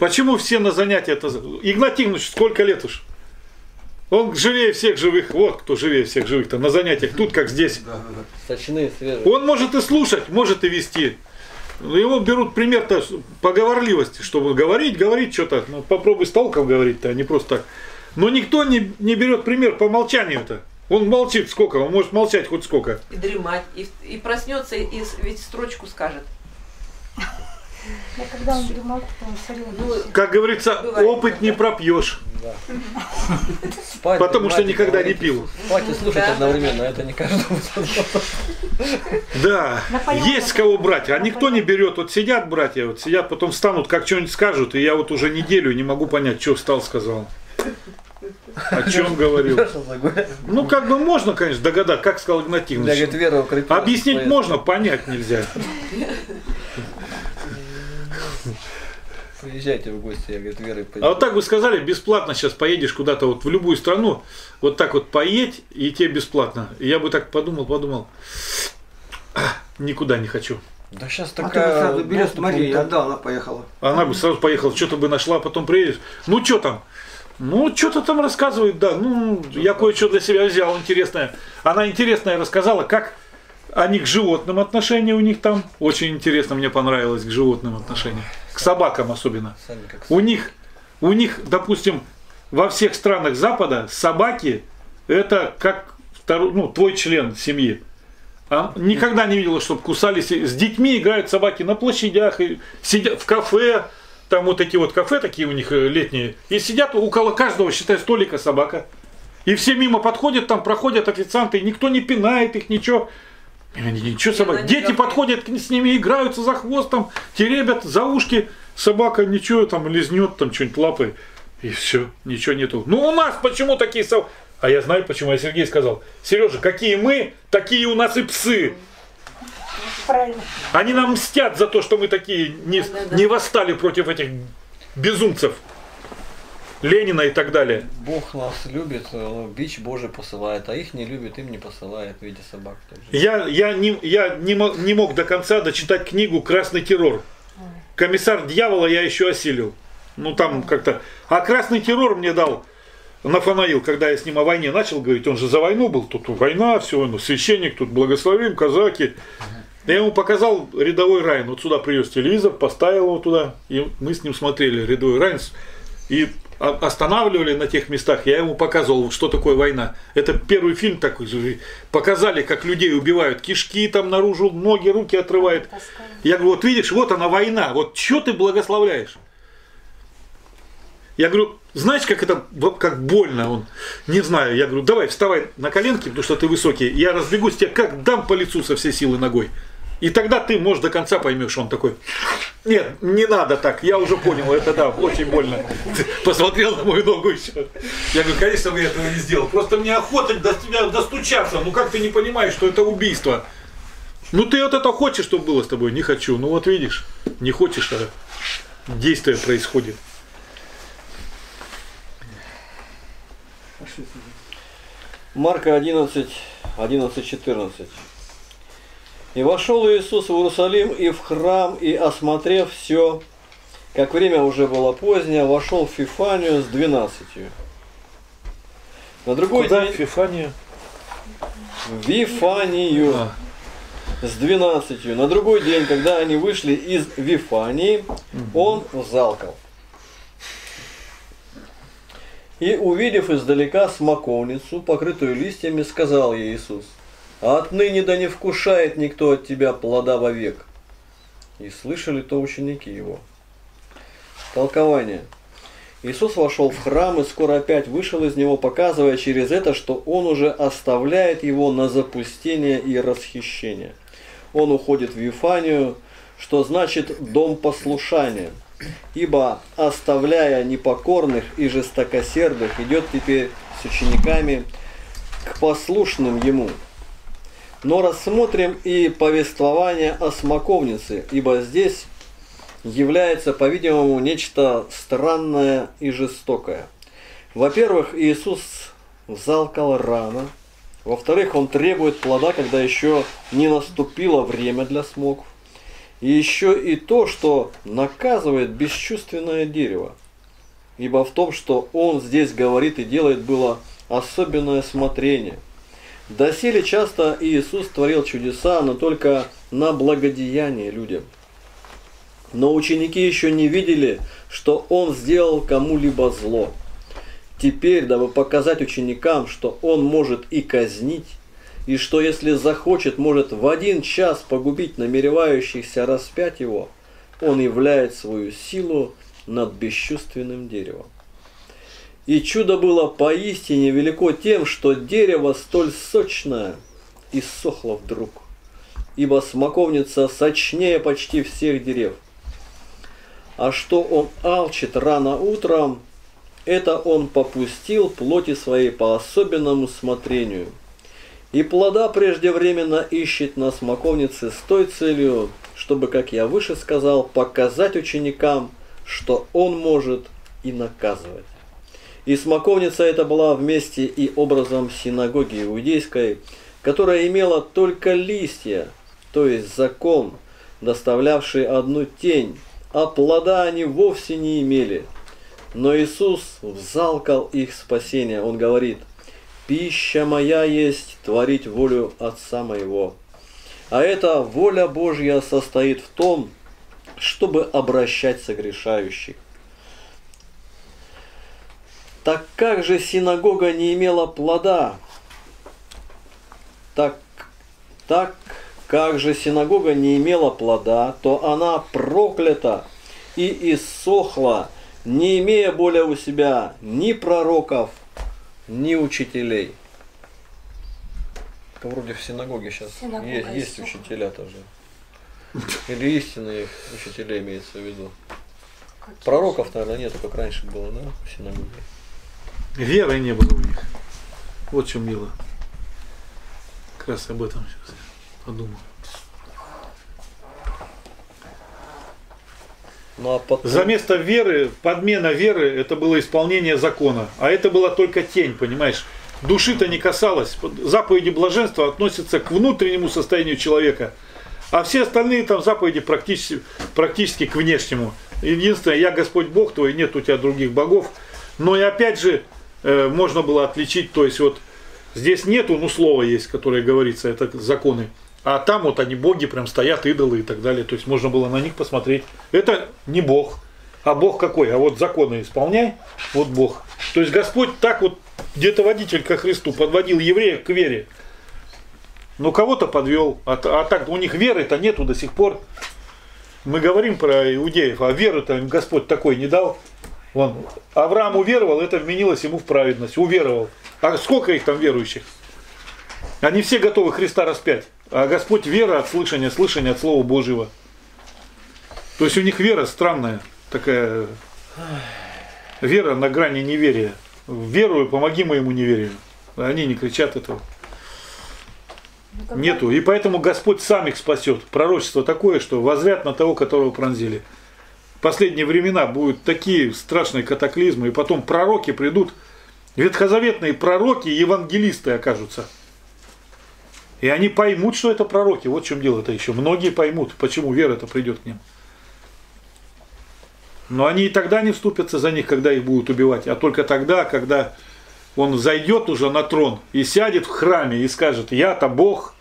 Почему все на занятия это... Игнатий Иванович, сколько лет уж? Он живее всех живых. Вот кто живее всех живых-то на занятиях. Тут как здесь. Сочные, свежие. Он может и слушать, может и вести. Его берут пример-то по говорливости, чтобы говорить что-то. Ну, попробуй с толком говорить-то, а не просто так. Но никто не берет пример по молчанию-то. Он молчит сколько, он может молчать хоть сколько. И дремать, и проснется, и ведь строчку скажет. Когда он дремал, потом смотрел. Как говорится, опыт не пропьешь. Потому что никогда не пил. Хватит слушать одновременно, это не каждому. Да, есть с кого брать, а никто не берет. Вот сидят братья, вот сидят, потом встанут, как что-нибудь скажут, и я вот уже неделю не могу понять, что встал, сказал. О чем говорил? Ну, как бы можно, конечно, догадать, как сказал Игнатий Иванович. Объяснить можно, понять нельзя. Приезжайте в гости, я говорю, Верой поеду. А вот так вы сказали, бесплатно сейчас поедешь куда-то вот в любую страну, вот так вот поедь, и тебе бесплатно. И я бы так подумал, никуда не хочу. Да сейчас такая... А ты бы сразу берешь Марию, отдал, она поехала. Она бы сразу поехала, что-то бы нашла, потом приедешь. Ну, что там? Ну, что-то там рассказывают, да. Ну, я кое-что для себя взял интересное. Она интересное рассказала, как... Они к животным отношения у них там. Очень интересно, мне понравилось к животным отношения. К собакам особенно. У них, допустим, во всех странах Запада собаки это как твой член семьи. А никогда не видела, чтобы кусались. С детьми играют собаки на площадях, и сидят в кафе. Там вот такие вот кафе, такие у них летние. И сидят около каждого, считай, столика собака. И все мимо подходят, там проходят официанты, и никто не пинает их, ничего. Ничего собаки. Дети подходят с ними, играются за хвостом, теребят за ушки. Собака ничего там лизнет, там что-нибудь лапой. И все, ничего нету. Ну у нас почему такие собаки? А я знаю почему, я Сергей сказал. Сережа, какие мы, такие у нас и псы. Правильно. Они нам мстят за то, что мы такие не восстали против этих безумцев. Ленина и так далее. Бог нас любит, бич Божий посылает, а их не любит, им не посылает в виде собак. Я не мог до конца дочитать книгу «Красный террор». «Комиссар дьявола» я еще осилил. Ну там как-то... А «Красный террор» мне дал Нафанаил, когда я с ним о войне начал говорить. Он же за войну был, тут война, все, ну, священник, тут благословим, казаки. Я ему показал «Рядовой Райан». Вот сюда привез телевизор, поставил его туда, и мы с ним смотрели «Рядовой Райан». И останавливали на тех местах, я ему показывал, что такое война. Это первый фильм такой, показали, как людей убивают, кишки там наружу, ноги, руки отрывают. Я говорю, вот видишь, вот она война, вот что ты благословляешь? Я говорю, знаешь, как это, как больно он? Не знаю, я говорю, давай вставай на коленки, потому что ты высокий, я разбегусь, тебе как дам по лицу со всей силы ногой. И тогда ты, может, до конца поймешь, он такой, нет, не надо так, я уже понял, это да, очень больно. Ты посмотрел на мою ногу еще. Я говорю, конечно, я этого не сделал, просто мне охота до тебя достучаться, ну как ты не понимаешь, что это убийство? Ну ты вот это хочешь, чтобы было с тобой? Не хочу, ну вот видишь, не хочешь, а действие происходит. Марка 11, 11-14. «И вошел Иисус в Иерусалим и в храм, и, осмотрев все, как время уже было позднее, вошел в Фифанию с 12. На другой день... Фифанию? В Вифанию. С 12. На другой день, когда они вышли из Вифании, он взалкал. И, увидев издалека смоковницу, покрытую листьями, сказал ей Иисус: «Отныне да не вкушает никто от тебя плода вовек». И слышали то ученики его. Толкование. Иисус вошел в храм и скоро опять вышел из него, показывая через это, что он уже оставляет его на запустение и расхищение. Он уходит в Вифанию, что значит «дом послушания». Ибо, оставляя непокорных и жестокосердных, идет теперь с учениками к послушным ему. Но рассмотрим и повествование о смоковнице, ибо здесь является, по-видимому, нечто странное и жестокое. Во-первых, Иисус взалкал рано. Во-вторых, он требует плода, когда еще не наступило время для смоков. И еще и то, что наказывает бесчувственное дерево. Ибо в том, что он здесь говорит и делает, было особенное смотрение. Доселе часто Иисус творил чудеса, но только на благодеяние людям. Но ученики еще не видели, что он сделал кому-либо зло. Теперь, дабы показать ученикам, что он может и казнить, и что, если захочет, может в один час погубить намеревающихся распять его, он являет свою силу над бесчувственным деревом. И чудо было поистине велико тем, что дерево столь сочное иссохло вдруг, ибо смоковница сочнее почти всех дерев. А что он алчит рано утром, это он попустил плоти своей по особенному смотрению. И плода преждевременно ищет на смоковнице с той целью, чтобы, как я выше сказал, показать ученикам, что он может и наказывать. И смоковница эта была вместе и образом синагоги иудейской, которая имела только листья, то есть закон, доставлявший одну тень, а плода они вовсе не имели. Но Иисус взалкал их спасение, он говорит: «Пища моя есть творить волю Отца моего». А эта воля Божья состоит в том, чтобы обращать согрешающих. Так как же синагога не имела плода? Так как же синагога не имела плода, то она проклята и иссохла, не имея более у себя ни пророков, ни учителей. Вроде в синагоге сейчас есть учителя тоже. Или истинные учителя имеется в виду. Пророков, наверное, нету, как раньше было, да, в синагоге. Веры не было у них. Вот в чем дело. Как раз об этом сейчас подумал. Ну, а потом... За место веры, подмена веры, это было исполнение закона. А это была только тень, понимаешь? Души-то не касалось. Заповеди блаженства относятся к внутреннему состоянию человека. А все остальные там заповеди практически к внешнему. Единственное, я Господь Бог твой, нет у тебя других богов. Но и опять же, можно было отличить, то есть вот здесь нету, ну слово есть, которое говорится, это законы. А там вот они боги, прям стоят, идолы и так далее. То есть можно было на них посмотреть. Это не Бог. А Бог какой? А вот законы исполняй, вот Бог. То есть Господь так вот где-то водитель ко Христу подводил евреев к вере. Но кого-то подвел. А так у них веры-то нету до сих пор. Мы говорим про иудеев, а веры-то им Господь такой не дал. Вон. Авраам уверовал, это вменилось ему в праведность. Уверовал. А сколько их там верующих? Они все готовы Христа распять. А Господь вера от слышания, слышание от Слова Божьего. То есть у них вера странная, такая вера на грани неверия. Верую, помоги моему неверию. Они не кричат этого. Нету. И поэтому Господь сам их спасет. Пророчество такое, что воззрят на того, которого пронзили. В последние времена будут такие страшные катаклизмы, и потом пророки придут. Ветхозаветные пророки и евангелисты окажутся. И они поймут, что это пророки. Вот в чем дело-то еще. Многие поймут, почему вера-то придет к ним. Но они и тогда не вступятся за них, когда их будут убивать. А только тогда, когда он взойдет уже на трон и сядет в храме и скажет: «Я-то Бог».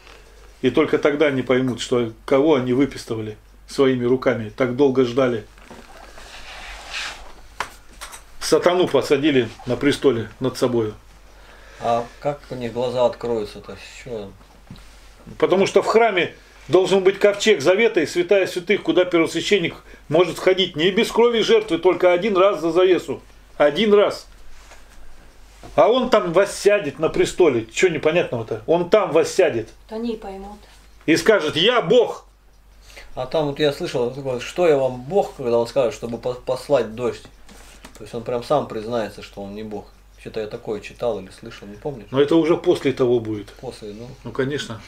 И только тогда они поймут, что кого они выписывали своими руками. Так долго ждали. Сатану посадили на престоле над собою. А как у них глаза откроются-то? Что? Потому что в храме должен быть ковчег завета и святая святых, куда первосвященник может входить. Не без крови жертвы, только один раз за завесу. Один раз. А он там воссядет на престоле. Чего непонятного-то? Он там воссядет. Они поймут. И скажет: «Я Бог». А там вот я слышал, что я вам Бог, когда он скажет, чтобы послать дождь. То есть он прям сам признается, что он не Бог. Что-то я такое читал или слышал, не помню. Но это уже после того будет. После, ну. Ну, конечно.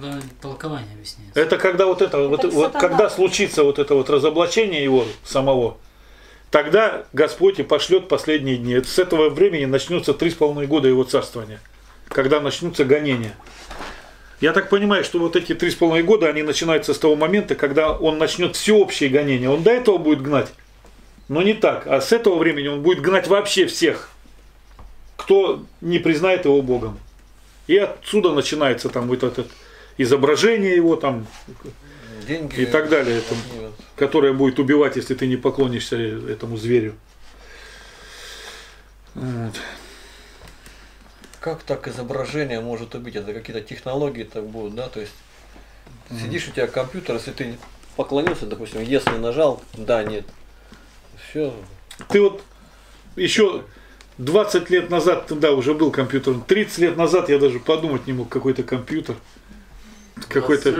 Надо толкование объясняется. Это когда вот это, вот когда случится вот это вот разоблачение его самого, тогда Господь и пошлет последние дни. С этого времени начнутся 3,5 года его царствования, когда начнутся гонения. Я так понимаю, что вот эти 3,5 года, они начинаются с того момента, когда он начнет всеобщие гонения. Он до этого будет гнать, но не так. А с этого времени он будет гнать вообще всех, кто не признает его Богом. И отсюда начинается там вот это изображение его там, деньги и так далее, там, которое будет убивать, если ты не поклонишься этому зверю. Вот. Как так изображение может убить? Это какие-то технологии так будут, да? То есть сидишь, у тебя компьютер, если ты поклонился, допустим, если нажал, да, нет. Все. Ты вот еще... 20 лет назад, да, уже был компьютер. 30 лет назад я даже подумать не мог, какой-то компьютер. Какой-то...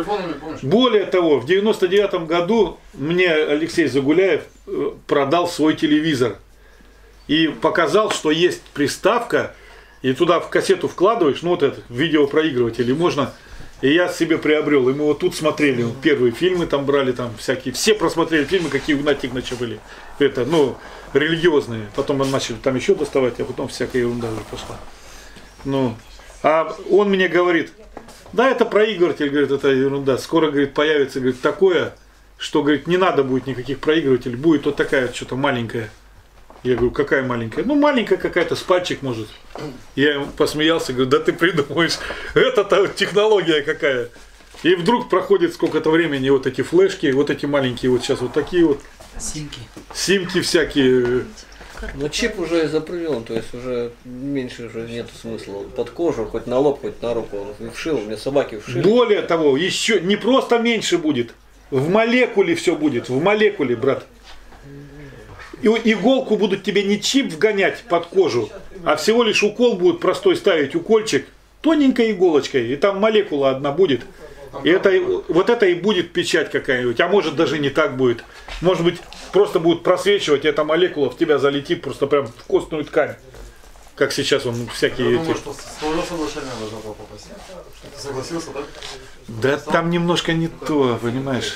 Более того, в 99 году мне Алексей Загуляев продал свой телевизор. И показал, что есть приставка, и туда в кассету вкладываешь, ну вот этот видеопроигрыватель, и можно... И я себе приобрел, и мы вот тут смотрели, вот, первые фильмы там брали, там всякие, все просмотрели фильмы, какие у Игнатия Лапкина были. Это, ну, религиозные. Потом он начал там еще доставать, а потом всякая ерунда уже пошла. Ну, а он мне говорит: да, это проигрыватель, говорит, это ерунда. Скоро, говорит, появится, говорит, такое, что, говорит, не надо будет никаких проигрывателей, будет вот такая вот что-то маленькая. Я говорю: какая маленькая? Ну, маленькая какая-то, с пальчик может. Я ему посмеялся, говорю: да ты придумаешь, это-то технология какая. И вдруг проходит сколько-то времени, вот эти флешки, вот эти маленькие, вот сейчас вот такие вот. Симки. Симки всякие. Но чип уже изобретен, то есть уже меньше уже нет смысла. Под кожу, хоть на лоб, хоть на руку. Он вшил, мне собаки вшили. Более того, еще не просто меньше будет. В молекуле все будет, в молекуле, брат. И иголку будут тебе не чип вгонять под кожу, а всего лишь укол будет простой ставить, укольчик тоненькой иголочкой, и там молекула одна будет. И это, вот это и будет печать какая-нибудь, а может даже не так будет. Может быть, просто будет просвечивать, и эта молекула в тебя залетит просто прям в костную ткань. Как сейчас он всякие... Я думаю, что с твоего соглашения должно было попасть. Ты согласился, да? Да там немножко не то, понимаешь.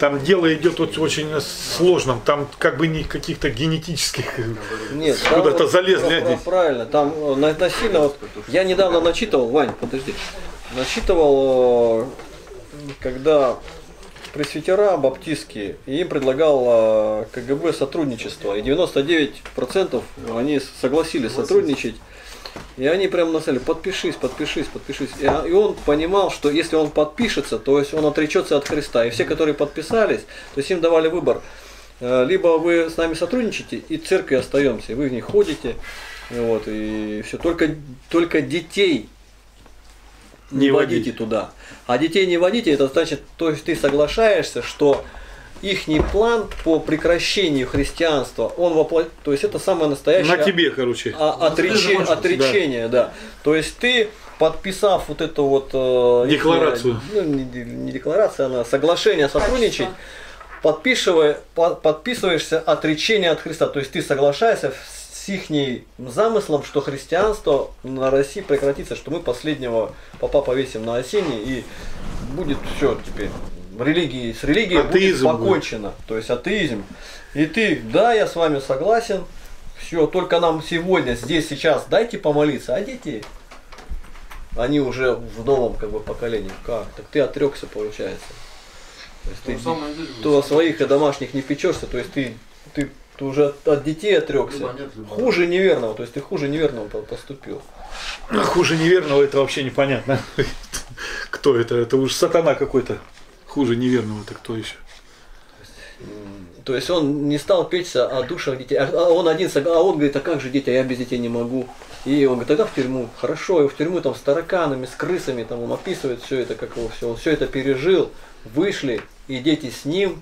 Там дело идет вот очень сложным. Там как бы не каких-то генетических... Нет, куда-то залезли. Правильно, там насильно... Вот, я недавно начитывал, Вань, подожди. Насчитывал, когда пресвитера баптистские, им предлагал КГБ сотрудничество, и 99% они согласились сотрудничать, и они прям насели: подпишись, подпишись, подпишись. И он понимал, что если он подпишется, то есть он отречется от Христа, и все, которые подписались, то есть им давали выбор: либо вы с нами сотрудничаете, и в церкви остаемся, и вы в них ходите, вот, и все, только детей не водите туда. А детей не водите, это значит, то есть ты соглашаешься, что ихний план по прекращению христианства, он воплотил, то есть это самое настоящее... На тебе, короче. Отречение, да. То есть ты, подписав вот эту вот... Декларацию. Ну, не декларация, она соглашение сотрудничать, подписываешься отречение от Христа. То есть ты соглашаешься с ихним замыслом, что христианство на России прекратится, что мы последнего попа повесим на осенне, и будет все теперь религии, с религией атеизм будет покончено, будет. То есть атеизм. И ты: да, я с вами согласен, все, только нам сегодня, здесь, сейчас дайте помолиться, а дети, они уже в новом как бы поколении, как, так ты отрекся, получается. То есть ты своих и домашних не печешься, то есть ты уже от детей отрекся. Хуже неверного, то есть ты хуже неверного поступил. Хуже неверного — это вообще непонятно. Кто это? Это уж сатана какой-то. Хуже неверного — это кто еще? То есть он не стал печься о душах детей. Он говорит: а как же дети, я без детей не могу. И он говорит: тогда в тюрьму. Хорошо, его в тюрьму там с тараканами, с крысами, там он описывает все это, как его все. Он все это пережил, вышли, и дети с ним.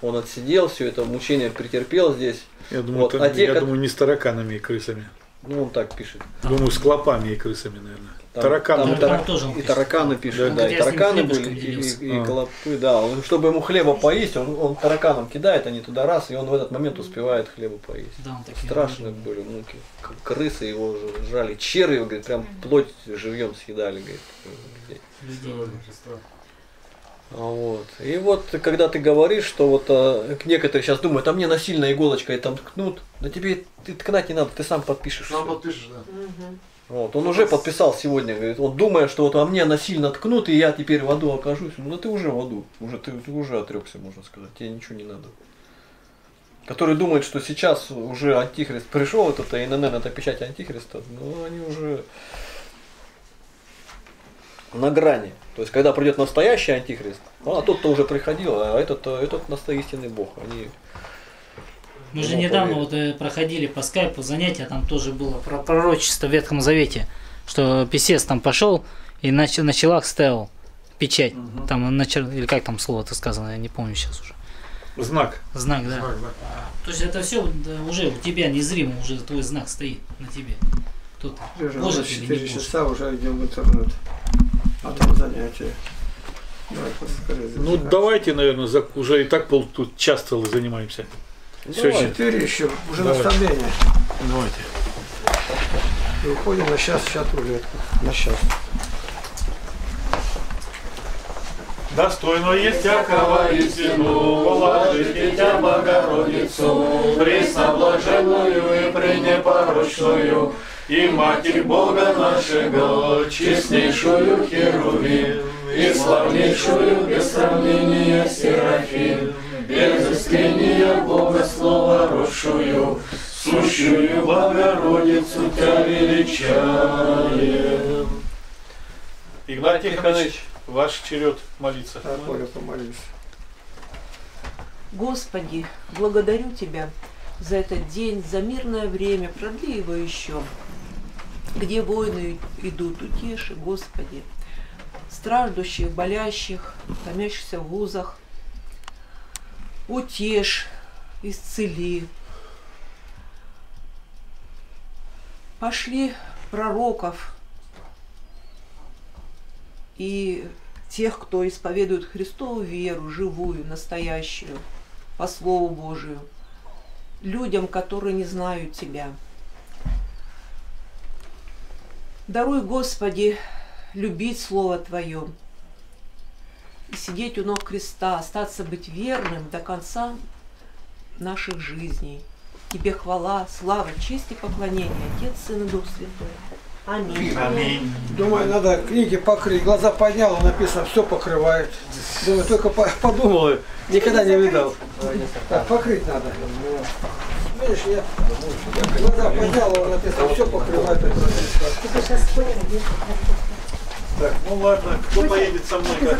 Он отсидел, все это мучение претерпел здесь. Я думаю, вот. я думаю, не с тараканами и крысами. Ну, он так пишет. Думаю, с клопами и крысами, наверное. Там и тараканы пишут, да, и тараканы были, и клопы, да. Чтобы ему хлеба поесть, он тараканом кидает, они туда раз, и он в этот момент успевает хлеба поесть. Да, страшные были муки. Крысы его жрали, черви, говорит, прям плоть живьем съедали, говорит. Вот. И вот, когда ты говоришь, что вот некоторые сейчас думают: а мне насильно иголочкой там ткнут, да тебе ткнать не надо, ты сам подпишешь. Сам подпишешь, да. Вот. Он уже подписал сегодня, говорит, он думает, что вот а мне насильно ткнут, и я теперь в аду окажусь. Ну да ты уже в аду, ты уже отрекся, можно сказать, тебе ничего не надо. Которые думают, что сейчас уже антихрист пришел, вот это ИНН, это печать антихриста, но они уже на грани. То есть, когда придет настоящий антихрист, а тот-то уже приходил, а этот настоящий истинный Бог. Мы же недавно вот проходили по скайпу занятия, там тоже было про пророчество в Ветхом Завете, что писец там пошел и на челах ставил печать, там, или как там слово-то сказано, я не помню сейчас уже. Знак. Знак, да. Знак, да. То есть это все уже у тебя незримо, уже твой знак стоит на тебе. Кто-то может или не может. 4 часа уже идем в интернет. А там занятия. Ну давайте, наверное, уже и так тут часто занимаемся. Все, 4 еще, уже наставление. Давайте. И уходим на час, рулетку. На час. Достойно есть всякого истину, уложить дитя Богородицу, пресноблаженную и пренепорочную, и Матерь Бога нашего, честнейшую Херувим, и славнейшую без сравнения Серафим, без искрения Бога Слова росшую, сущую Богородицу Тебя величаем. Игнатий Михайлович, Ваш черед молиться. Я понял, помолись. Господи, благодарю Тебя за этот день, за мирное время, продли его еще. Где войны идут, утеши, Господи, страждущих, болящих, томящихся в узах, утешь, исцели. Пошли пророков и тех, кто исповедует Христову веру, живую, настоящую, по Слову Божию, людям, которые не знают Тебя. Даруй, Господи, любить Слово Твое и сидеть у ног креста, остаться быть верным до конца наших жизней. Тебе хвала, слава, честь и поклонение, Отец, Сын и Дух Святой. Аминь. Аминь. Думаю, надо книги покрыть. Глаза подняла, написано, все покрывает. Думаю, только подумал, никогда не видал. Так, покрыть надо. Видишь, я глаза подняла, написано, все покрывает. Так, ну ладно, кто поедет со мной?